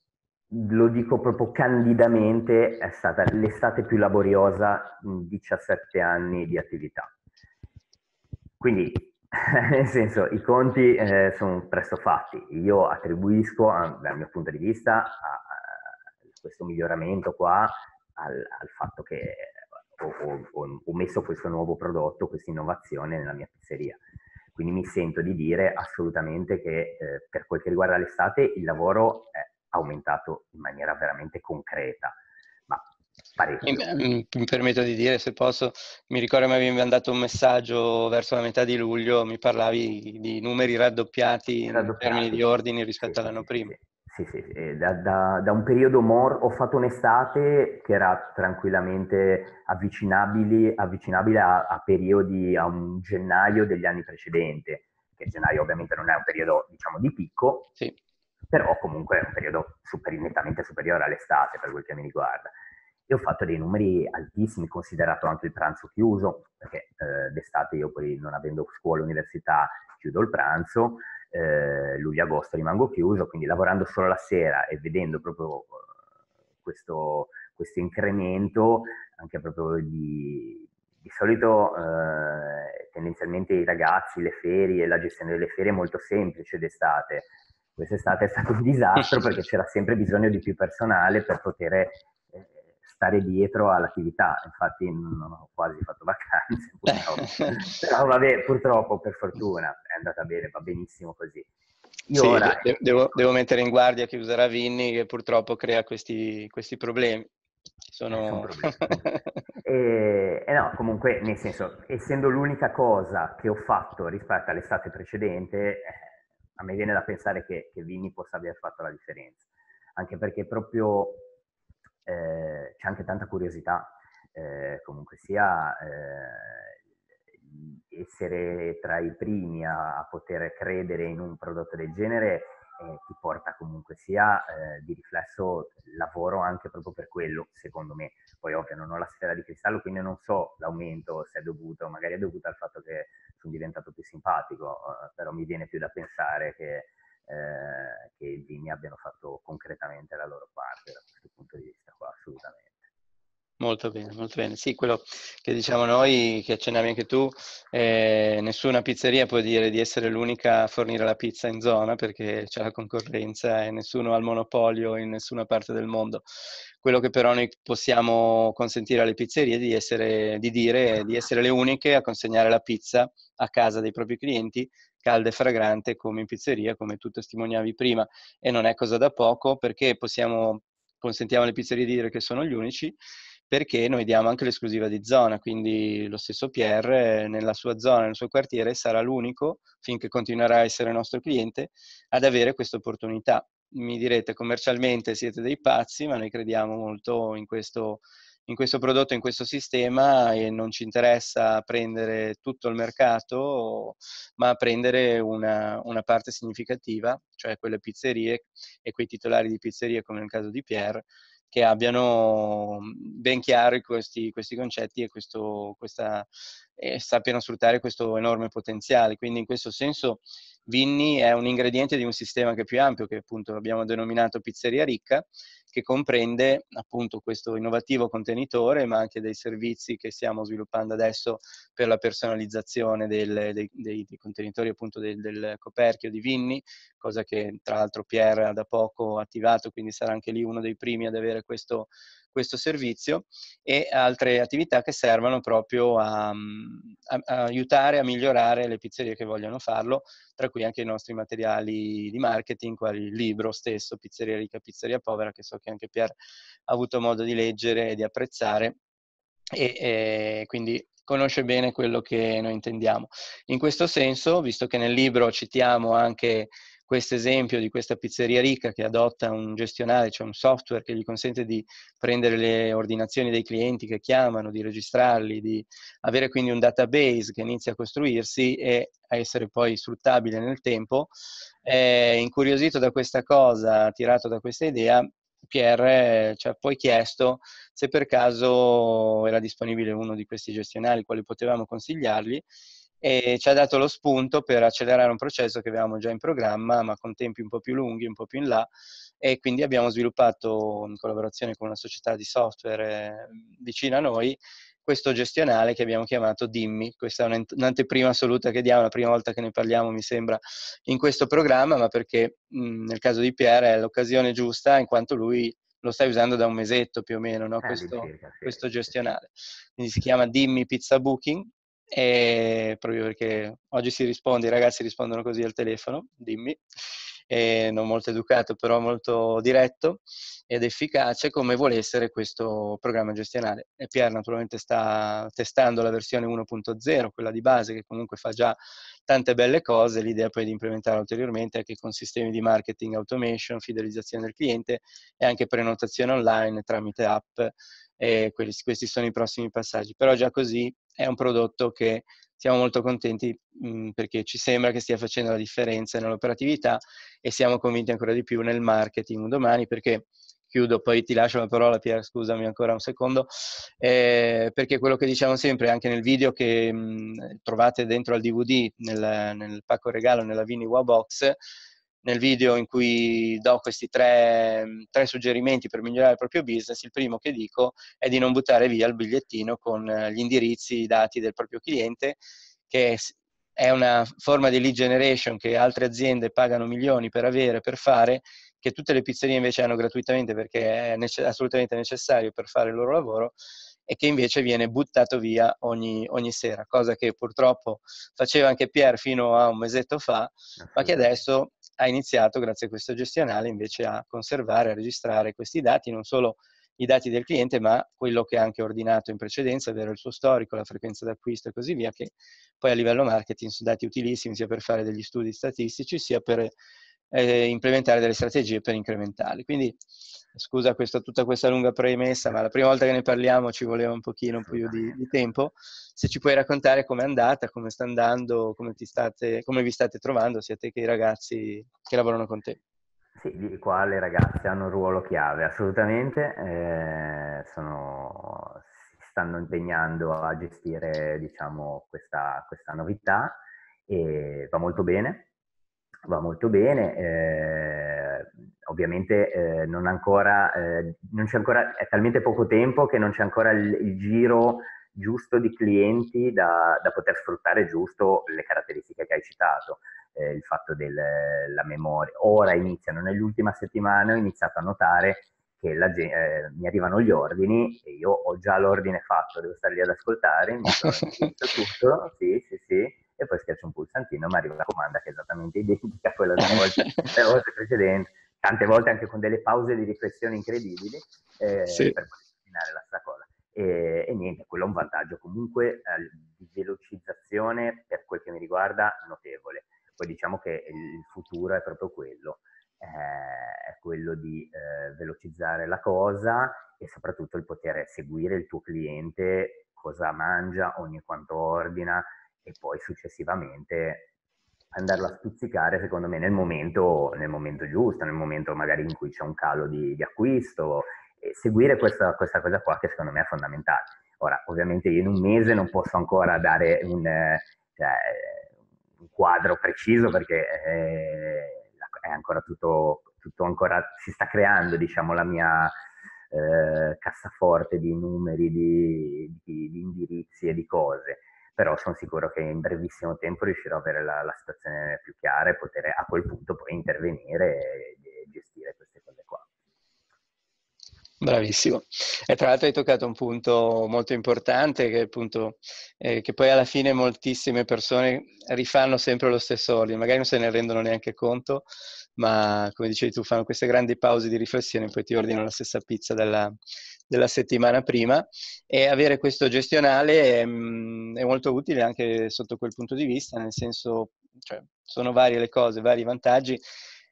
lo dico proprio candidamente, è stata l'estate più laboriosa in diciassette anni di attività. Quindi, nel senso, i conti eh, sono presto fatti. Io attribuisco, dal mio punto di vista, a, a questo miglioramento qua, al, al fatto che ho, ho, ho messo questo nuovo prodotto, questa innovazione nella mia pizzeria. Quindi mi sento di dire assolutamente che eh, per quel che riguarda l'estate il lavoro è aumentato in maniera veramente concreta. Mi, mi permetto di dire, se posso, mi ricordo che mi avevi mandato un messaggio verso la metà di luglio, mi parlavi di numeri raddoppiati, raddoppiati. In termini di ordini rispetto sì, all'anno sì, prima. Sì, sì, sì. Da, da, da un periodo mor- ho fatto un'estate che era tranquillamente avvicinabile, avvicinabile a, a periodi, a un gennaio degli anni precedenti, che gennaio ovviamente non è un periodo, diciamo, di picco, sì. Però comunque è un periodo super, nettamente superiore all'estate per quel che mi riguarda. Io ho fatto dei numeri altissimi, considerato anche il pranzo chiuso, perché eh, d'estate io poi, non avendo scuola, università, chiudo il pranzo, eh, luglio agosto rimango chiuso, quindi lavorando solo la sera e vedendo proprio questo, questo incremento, anche proprio di, di solito eh, tendenzialmente i ragazzi, le ferie, la gestione delle ferie è molto semplice d'estate. Quest'estate è stato un disastro perché c'era sempre bisogno di più personale per poter... dietro all'attività, infatti non ho quasi fatto vacanze purtroppo. Però vabbè, purtroppo, per fortuna è andata bene, va benissimo così. Io sì, ora... de- devo, devo mettere in guardia chi userà Vinni, che purtroppo crea questi, questi problemi. Sono... e, e no, comunque, nel senso, essendo l'unica cosa che ho fatto rispetto all'estate precedente, a me viene da pensare che, che Vinni possa aver fatto la differenza, anche perché proprio eh, c'è anche tanta curiosità, eh, comunque sia eh, essere tra i primi a, a poter credere in un prodotto del genere eh, ti porta comunque sia eh, di riflesso lavoro anche proprio per quello, secondo me. Poi ovvio non ho la sfera di cristallo, quindi non so l'aumento se è dovuto, magari è dovuto al fatto che sono diventato più simpatico, eh, però mi viene più da pensare che Eh, che i vini abbiano fatto concretamente la loro parte da questo punto di vista qua, assolutamente. Molto bene, molto bene. Sì, quello che diciamo noi, che accennavi anche tu, eh, nessuna pizzeria può dire di essere l'unica a fornire la pizza in zona, perché c'è la concorrenza e nessuno ha il monopolio in nessuna parte del mondo. Quello che però noi possiamo consentire alle pizzerie di essere, di dire, di essere le uniche a consegnare la pizza a casa dei propri clienti, calda e fragrante come in pizzeria, come tu testimoniavi prima. E non è cosa da poco, perché possiamo, consentiamo alle pizzerie di dire che sono gli unici, perché noi diamo anche l'esclusiva di zona, quindi lo stesso Pierre nella sua zona, nel suo quartiere, sarà l'unico, finché continuerà a essere nostro cliente, ad avere questa opportunità. Mi direte, commercialmente siete dei pazzi, ma noi crediamo molto in questo, in questo prodotto, in questo sistema, e non ci interessa prendere tutto il mercato, ma prendere una, una parte significativa, cioè quelle pizzerie e quei titolari di pizzerie, come nel caso di Pierre, che abbiano ben chiari questi, questi concetti e, questo, questa, e sappiano sfruttare questo enorme potenziale. Quindi in questo senso Vinni è un ingrediente di un sistema che è più ampio, che appunto abbiamo denominato Pizzeria Ricca, che comprende appunto questo innovativo contenitore, ma anche dei servizi che stiamo sviluppando adesso per la personalizzazione del, dei, dei, dei contenitori, appunto del, del coperchio di Vinni, cosa che tra l'altro Pierre ha da poco attivato, quindi sarà anche lì uno dei primi ad avere questo, questo servizio, e altre attività che servono proprio a, a, a aiutare a migliorare le pizzerie che vogliono farlo, tra cui anche i nostri materiali di marketing, quali il libro stesso, Pizzeria Ricca, Pizzeria Povera, che so che anche Pierre ha avuto modo di leggere e di apprezzare, e, e quindi conosce bene quello che noi intendiamo. In questo senso, visto che nel libro citiamo anche questo esempio di questa Pizzeria Ricca che adotta un gestionale, cioè un software che gli consente di prendere le ordinazioni dei clienti che chiamano, di registrarli, di avere quindi un database che inizia a costruirsi e a essere poi sfruttabile nel tempo, eh, incuriosito da questa cosa, attirato da questa idea, Pierre ci ha poi chiesto se per caso era disponibile uno di questi gestionali, quali potevamo consigliargli, e ci ha dato lo spunto per accelerare un processo che avevamo già in programma, ma con tempi un po' più lunghi, un po' più in là, e quindi abbiamo sviluppato, in collaborazione con una società di software vicina a noi, questo gestionale che abbiamo chiamato Dimmi. Questa è un'anteprima assoluta che diamo, la prima volta che ne parliamo mi sembra in questo programma, ma perché mh, nel caso di Pierre è l'occasione giusta, in quanto lui lo stai usando da un mesetto più o meno, no? questo, questo gestionale. Quindi si chiama Dimmi Pizza Booking, e proprio perché oggi si risponde, i ragazzi rispondono così al telefono, dimmi, e non molto educato però molto diretto ed efficace, come vuole essere questo programma gestionale. E Pierre naturalmente sta testando la versione uno punto zero, quella di base, che comunque fa già tante belle cose. L'idea poi di implementare ulteriormente anche con sistemi di marketing, automation, fidelizzazione del cliente e anche prenotazione online tramite app. E questi sono i prossimi passaggi, però già così è un prodotto che siamo molto contenti mh, perché ci sembra che stia facendo la differenza nell'operatività, e siamo convinti ancora di più nel marketing un domani, perché chiudo, poi ti lascio la parola Pierre, scusami ancora un secondo, eh, perché quello che diciamo sempre anche nel video che mh, trovate dentro al D V D, nel, nel pacco regalo, nella Vinni Wow Box, nel video in cui do questi tre, tre suggerimenti per migliorare il proprio business, il primo che dico è di non buttare via il bigliettino con gli indirizzi, i dati del proprio cliente, che è una forma di lead generation che altre aziende pagano milioni per avere, per fare, che tutte le pizzerie invece hanno gratuitamente perché è nece- assolutamente necessario per fare il loro lavoro, e che invece viene buttato via ogni, ogni sera, cosa che purtroppo faceva anche Pierre fino a un mesetto fa, ma che adesso ha iniziato, grazie a questo gestionale, invece a conservare, a registrare questi dati, non solo i dati del cliente, ma quello che ha anche ordinato in precedenza, ovvero il suo storico, la frequenza d'acquisto e così via, che poi a livello marketing sono dati utilissimi sia per fare degli studi statistici, sia per eh, implementare delle strategie per incrementarli. Quindi scusa questa, tutta questa lunga premessa, ma la prima volta che ne parliamo ci voleva un pochino più di, di tempo. Se ci puoi raccontare com'è andata, come sta andando, come, ti state, come vi state trovando sia te che i ragazzi che lavorano con te. Sì, qua le ragazze hanno un ruolo chiave, assolutamente, eh, sono, si stanno impegnando a gestire, diciamo, questa, questa novità e va molto bene. Va molto bene, eh, ovviamente eh, non ancora, eh, non c'è ancora, è talmente poco tempo che non c'è ancora il, il giro giusto di clienti da, da poter sfruttare giusto le caratteristiche che hai citato, eh, il fatto della memoria. Ora iniziano, nell'ultima settimana ho iniziato a notare che la, eh, mi arrivano gli ordini e io ho già l'ordine fatto, devo stare lì ad ascoltare, mi sono visto tutto, sì, sì, sì. E poi schiaccio un pulsantino, ma arriva la comanda che è esattamente identica a quella della volta, della volta precedente, tante volte anche con delle pause di riflessione incredibili, eh, sì. per poter terminare la stessa cosa. E, e niente, quello è un vantaggio comunque eh, di velocizzazione, per quel che mi riguarda, notevole. Poi diciamo che il futuro è proprio quello, eh, è quello di eh, velocizzare la cosa e soprattutto il poter seguire il tuo cliente, cosa mangia, ogni quanto ordina, e poi successivamente andarlo a stuzzicare, secondo me, nel momento, nel momento giusto, nel momento magari in cui c'è un calo di, di acquisto, e seguire questa, questa cosa qua che secondo me è fondamentale. Ora, ovviamente io in un mese non posso ancora dare un, cioè, un quadro preciso perché è, è ancora tutto, tutto ancora, si sta creando, diciamo, la mia... Eh, cassaforte di numeri, di, di, di indirizzi e di cose. Però sono sicuro che in brevissimo tempo riuscirò a avere la, la situazione più chiara e poter a quel punto poi intervenire e, e gestire queste cose qua. Bravissimo. E tra l'altro hai toccato un punto molto importante che, appunto, eh, che poi alla fine moltissime persone rifanno sempre lo stesso ordine, magari non se ne rendono neanche conto, ma come dicevi tu fanno queste grandi pause di riflessione e poi ti ordinano la stessa pizza della, della settimana prima, e avere questo gestionale è, è molto utile anche sotto quel punto di vista, nel senso, cioè, sono varie le cose, vari vantaggi.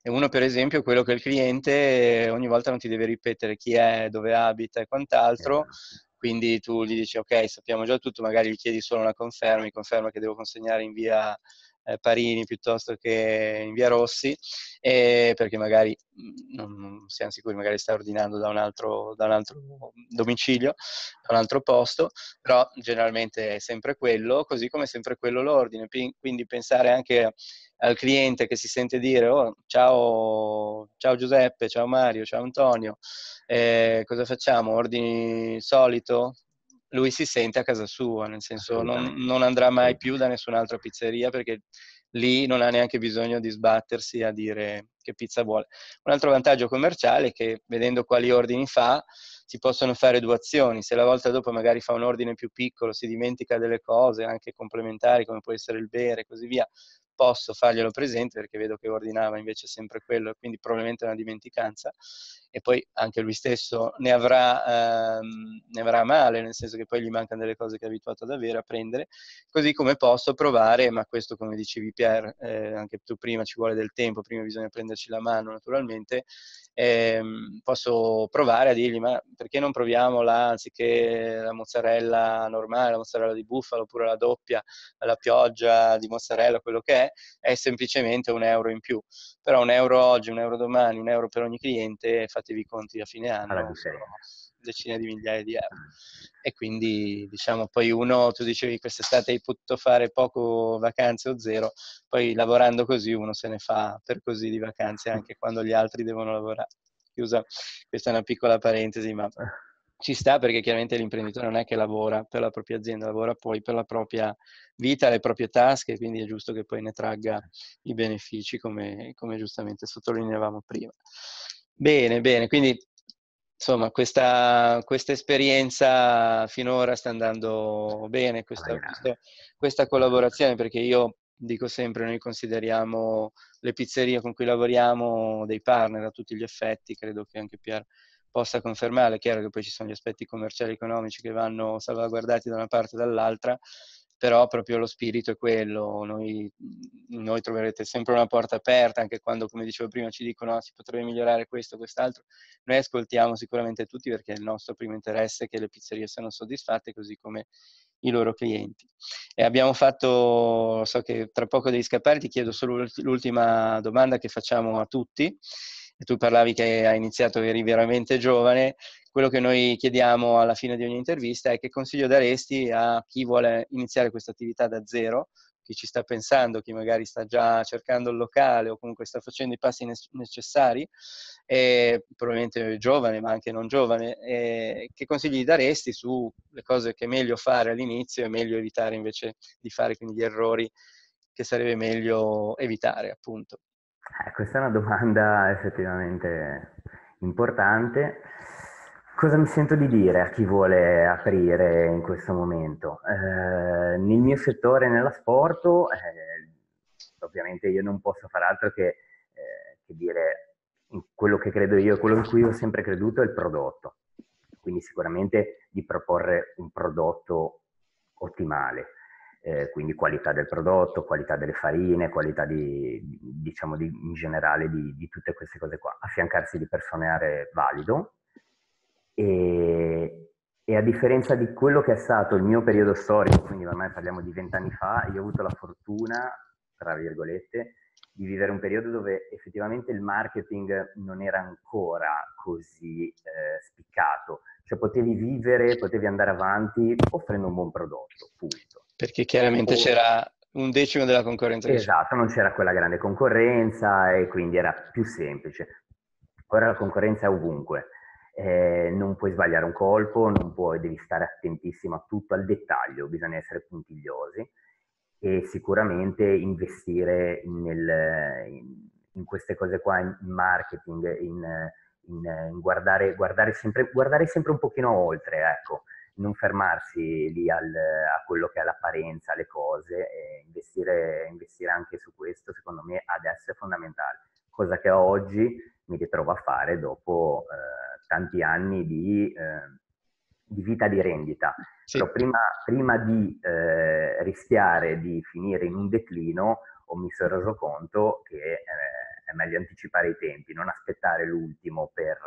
E uno, per esempio, è quello che il cliente ogni volta non ti deve ripetere chi è, dove abita e quant'altro, quindi tu gli dici ok, sappiamo già tutto, magari gli chiedi solo una conferma, mi conferma che devo consegnare in via eh, Parini piuttosto che in via Rossi, e perché magari non, non siamo sicuri, magari sta ordinando da un altro, da un altro domicilio, da un altro posto, però generalmente è sempre quello, così come è sempre quello l'ordine, quindi pensare anche a al cliente che si sente dire oh, ciao, ciao Giuseppe, ciao Mario, ciao Antonio, eh, cosa facciamo? Ordini solito? Lui si sente a casa sua, nel senso non, non andrà mai più da nessun'altra pizzeria perché lì non ha neanche bisogno di sbattersi a dire che pizza vuole. Un altro vantaggio commerciale è che vedendo quali ordini fa si possono fare due azioni, se la volta dopo magari fa un ordine più piccolo, si dimentica delle cose anche complementari come può essere il bere e così via, posso farglielo presente perché vedo che ordinava invece sempre quello, quindi probabilmente è una dimenticanza, e poi anche lui stesso ne avrà, ehm, ne avrà male, nel senso che poi gli mancano delle cose che è abituato ad avere, a prendere, così come posso provare, ma questo come dicevi Pier, eh, anche tu prima, ci vuole del tempo, prima bisogna prenderci la mano naturalmente, ehm, posso provare a dirgli ma perché non proviamo la, anziché la mozzarella normale, la mozzarella di bufala oppure la doppia, la pioggia di mozzarella, quello che è, è semplicemente un euro in più, però un euro oggi, un euro domani, un euro per ogni cliente, fatevi i conti a fine anno, decine di migliaia di euro. E quindi diciamo poi uno, tu dicevi quest'estate hai potuto fare poco vacanze o zero, poi lavorando così uno se ne fa per così di vacanze anche quando gli altri devono lavorare. Chiusa, questa è una piccola parentesi, ma ci sta perché chiaramente l'imprenditore non è che lavora per la propria azienda, lavora poi per la propria vita, le proprie tasche, quindi è giusto che poi ne tragga i benefici come, come giustamente sottolineavamo prima. Bene, bene, quindi insomma questa, questa esperienza finora sta andando bene, questa, questa, questa collaborazione, perché io dico sempre noi consideriamo le pizzerie con cui lavoriamo dei partner a tutti gli effetti, credo che anche Pier possa confermare, è chiaro che poi ci sono gli aspetti commerciali e economici che vanno salvaguardati da una parte e dall'altra, però proprio lo spirito è quello. Noi, noi troverete sempre una porta aperta, anche quando, come dicevo prima, ci dicono ah, si potrebbe migliorare questo, quest'altro. Noi ascoltiamo sicuramente tutti, perché il nostro primo interesse è che le pizzerie siano soddisfatte, così come i loro clienti. E abbiamo fatto, so che tra poco devi scappare, ti chiedo solo l'ultima domanda che facciamo a tutti. E tu parlavi che hai iniziato, eri veramente giovane. Quello che noi chiediamo alla fine di ogni intervista è che consiglio daresti a chi vuole iniziare questa attività da zero, chi ci sta pensando, chi magari sta già cercando il locale o comunque sta facendo i passi necessari, e probabilmente giovane ma anche non giovane, e che consigli daresti sulle cose che è meglio fare all'inizio e meglio evitare invece di fare, quindi gli errori che sarebbe meglio evitare, appunto. Eh, questa è una domanda effettivamente importante. Cosa mi sento di dire a chi vuole aprire in questo momento? Eh, nel mio settore, nell'asporto, eh, ovviamente io non posso far altro che, eh, che dire quello che credo io, quello in cui ho sempre creduto è il prodotto. Quindi sicuramente di proporre un prodotto ottimale. Eh, quindi qualità del prodotto, qualità delle farine, qualità di, diciamo di, in generale di, di tutte queste cose qua, affiancarsi di personale valido e, e a differenza di quello che è stato il mio periodo storico, quindi ormai parliamo di vent'anni fa, io ho avuto la fortuna, tra virgolette, di vivere un periodo dove effettivamente il marketing non era ancora così eh, spiccato, cioè potevi vivere, potevi andare avanti offrendo un buon prodotto, punto. Perché chiaramente c'era un decimo della concorrenza. Esatto, non c'era quella grande concorrenza e quindi era più semplice. Ora la concorrenza è ovunque, eh, non puoi sbagliare un colpo, non puoi, devi stare attentissimo a tutto, al dettaglio, bisogna essere puntigliosi e sicuramente investire nel, in, in queste cose qua, in marketing, in, in, in guardare, guardare, sempre, guardare sempre un pochino oltre, ecco. Non fermarsi lì al, a quello che è l'apparenza, le cose, e investire, investire anche su questo, secondo me adesso è fondamentale. Cosa che oggi mi ritrovo a fare dopo eh, tanti anni di, eh, di vita di rendita. Sì. Però prima, prima di eh, rischiare di finire in un declino, oh, mi sono reso conto che eh, è meglio anticipare i tempi, non aspettare l'ultimo per...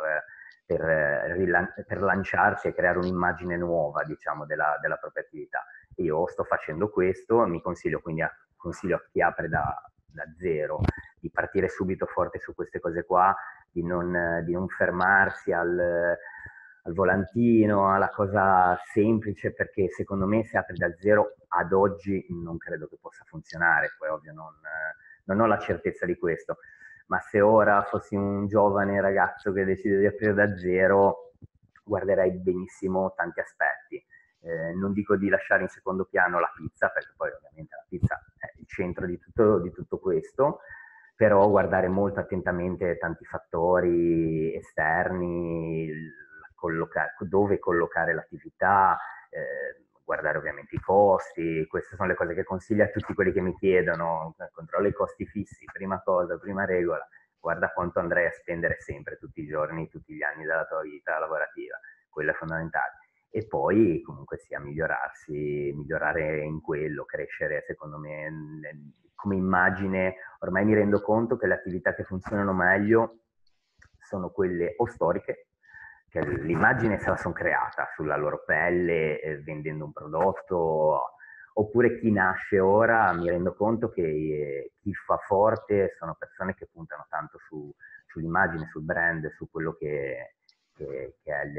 Per, rilan- per lanciarsi e creare un'immagine nuova, diciamo, della, della propria attività. Io sto facendo questo, mi consiglio quindi a, consiglio a chi apre da, da zero di partire subito forte su queste cose qua, di non, di non fermarsi al, al volantino, alla cosa semplice, perché secondo me se apri da zero ad oggi non credo che possa funzionare, poi ovvio non, non ho la certezza di questo. Ma se ora fossi un giovane ragazzo che decide di aprire da zero, guarderei benissimo tanti aspetti. Eh, non dico di lasciare in secondo piano la pizza, perché poi ovviamente la pizza è il centro di tutto, di tutto questo, però guardare molto attentamente tanti fattori esterni, colloca- dove collocare l'attività, eh, guardare ovviamente i costi. Queste sono le cose che consiglio a tutti quelli che mi chiedono: controllo i costi fissi, prima cosa, prima regola, guarda quanto andrai a spendere sempre, tutti i giorni, tutti gli anni della tua vita lavorativa, quello è fondamentale. E poi comunque sia migliorarsi, migliorare in quello, crescere secondo me come immagine. Ormai mi rendo conto che le attività che funzionano meglio sono quelle o storiche, l'immagine se la sono creata sulla loro pelle eh, vendendo un prodotto, oppure chi nasce ora. Mi rendo conto che eh, chi fa forte sono persone che puntano tanto su, sull'immagine, sul brand, su quello che, che, che, è il,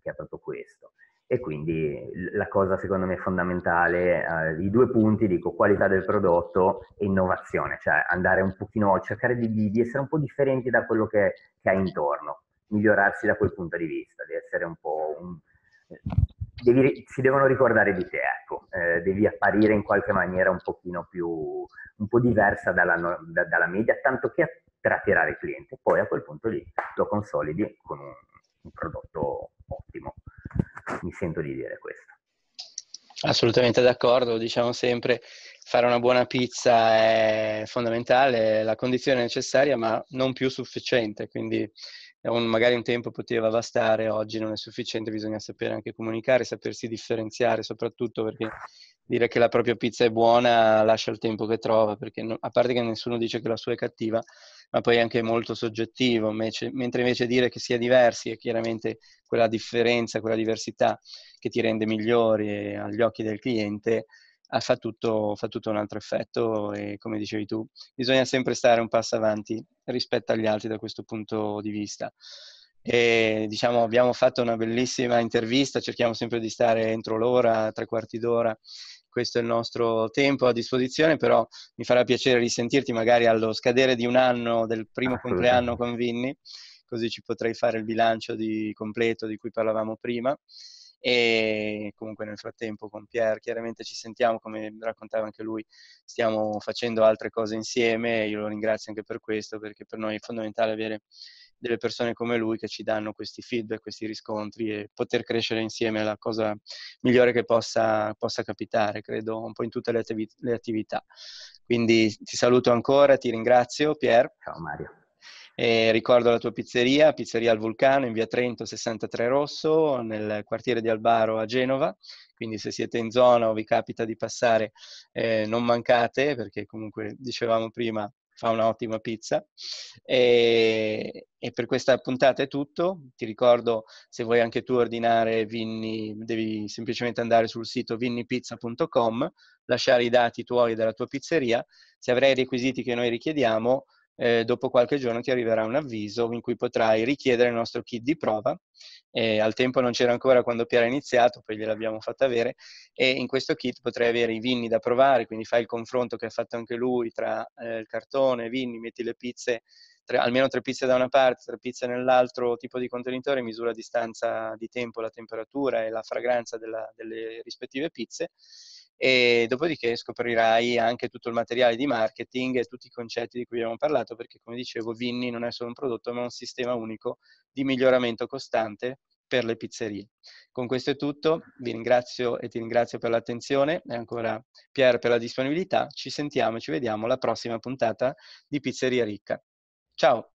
che è proprio questo. E quindi la cosa secondo me fondamentale, eh, i due punti, dico qualità del prodotto e innovazione, cioè andare un pochino, cercare di, di essere un po' differenti da quello che, che hai intorno, migliorarsi da quel punto di vista, di essere un po' un... Devi, si devono ricordare di te, ecco, eh, devi apparire in qualche maniera un pochino più, un po' diversa dalla, da, dalla media, tanto che per attirare il cliente, poi a quel punto lì lo consolidi con un, un prodotto ottimo, mi sento di dire questo. Assolutamente d'accordo, diciamo sempre fare una buona pizza è fondamentale, è la condizione necessaria ma non più sufficiente, quindi Un, magari un tempo poteva bastare, oggi non è sufficiente, bisogna sapere anche comunicare, sapersi differenziare soprattutto, perché dire che la propria pizza è buona lascia il tempo che trova, perché no, a parte che nessuno dice che la sua è cattiva, ma poi è anche molto soggettivo, mentre invece dire che si è diversi è chiaramente quella differenza, quella diversità che ti rende migliori agli occhi del cliente, fa tutto, fa tutto un altro effetto. E come dicevi tu, bisogna sempre stare un passo avanti rispetto agli altri da questo punto di vista. E diciamo, abbiamo fatto una bellissima intervista, cerchiamo sempre di stare entro l'ora, tre quarti d'ora, questo è il nostro tempo a disposizione, però mi farà piacere risentirti magari allo scadere di un anno del primo compleanno con Vinni, così ci potrei fare il bilancio di completo di cui parlavamo prima. E comunque nel frattempo con Pier chiaramente ci sentiamo, come raccontava anche lui, stiamo facendo altre cose insieme, e io lo ringrazio anche per questo, perché per noi è fondamentale avere delle persone come lui che ci danno questi feedback, questi riscontri, e poter crescere insieme è la cosa migliore che possa, possa capitare, credo, un po' in tutte le, le attività. Quindi ti saluto ancora, ti ringrazio Pier. Ciao Mario. E ricordo la tua pizzeria, Pizzeria Al Vulcano, in via Trento sessantatré Rosso, nel quartiere di Albaro a Genova. Quindi se siete in zona o vi capita di passare, eh, non mancate, perché comunque, dicevamo prima, fa un'ottima pizza. E, e per questa puntata è tutto. Ti ricordo, se vuoi anche tu ordinare Vinni, devi semplicemente andare sul sito vinni pizza punto com, lasciare i dati tuoi della tua pizzeria. Se avrai i requisiti che noi richiediamo, eh, dopo qualche giorno ti arriverà un avviso in cui potrai richiedere il nostro kit di prova. Eh, al tempo non c'era ancora quando Pier ha iniziato, poi gliel'abbiamo fatta avere, e in questo kit potrai avere i Vinni da provare, quindi fai il confronto che ha fatto anche lui tra eh, il cartone, Vinni, metti le pizze, tre, almeno tre pizze da una parte, tre pizze nell'altro tipo di contenitore, misura a distanza di tempo, la temperatura e la fragranza della, delle rispettive pizze, e dopodiché scoprirai anche tutto il materiale di marketing e tutti i concetti di cui abbiamo parlato, perché come dicevo Vinni non è solo un prodotto, ma un sistema unico di miglioramento costante per le pizzerie. Con questo è tutto, vi ringrazio e ti ringrazio per l'attenzione, e ancora Pier per la disponibilità. Ci sentiamo e ci vediamo alla prossima puntata di Pizzeria Ricca. Ciao!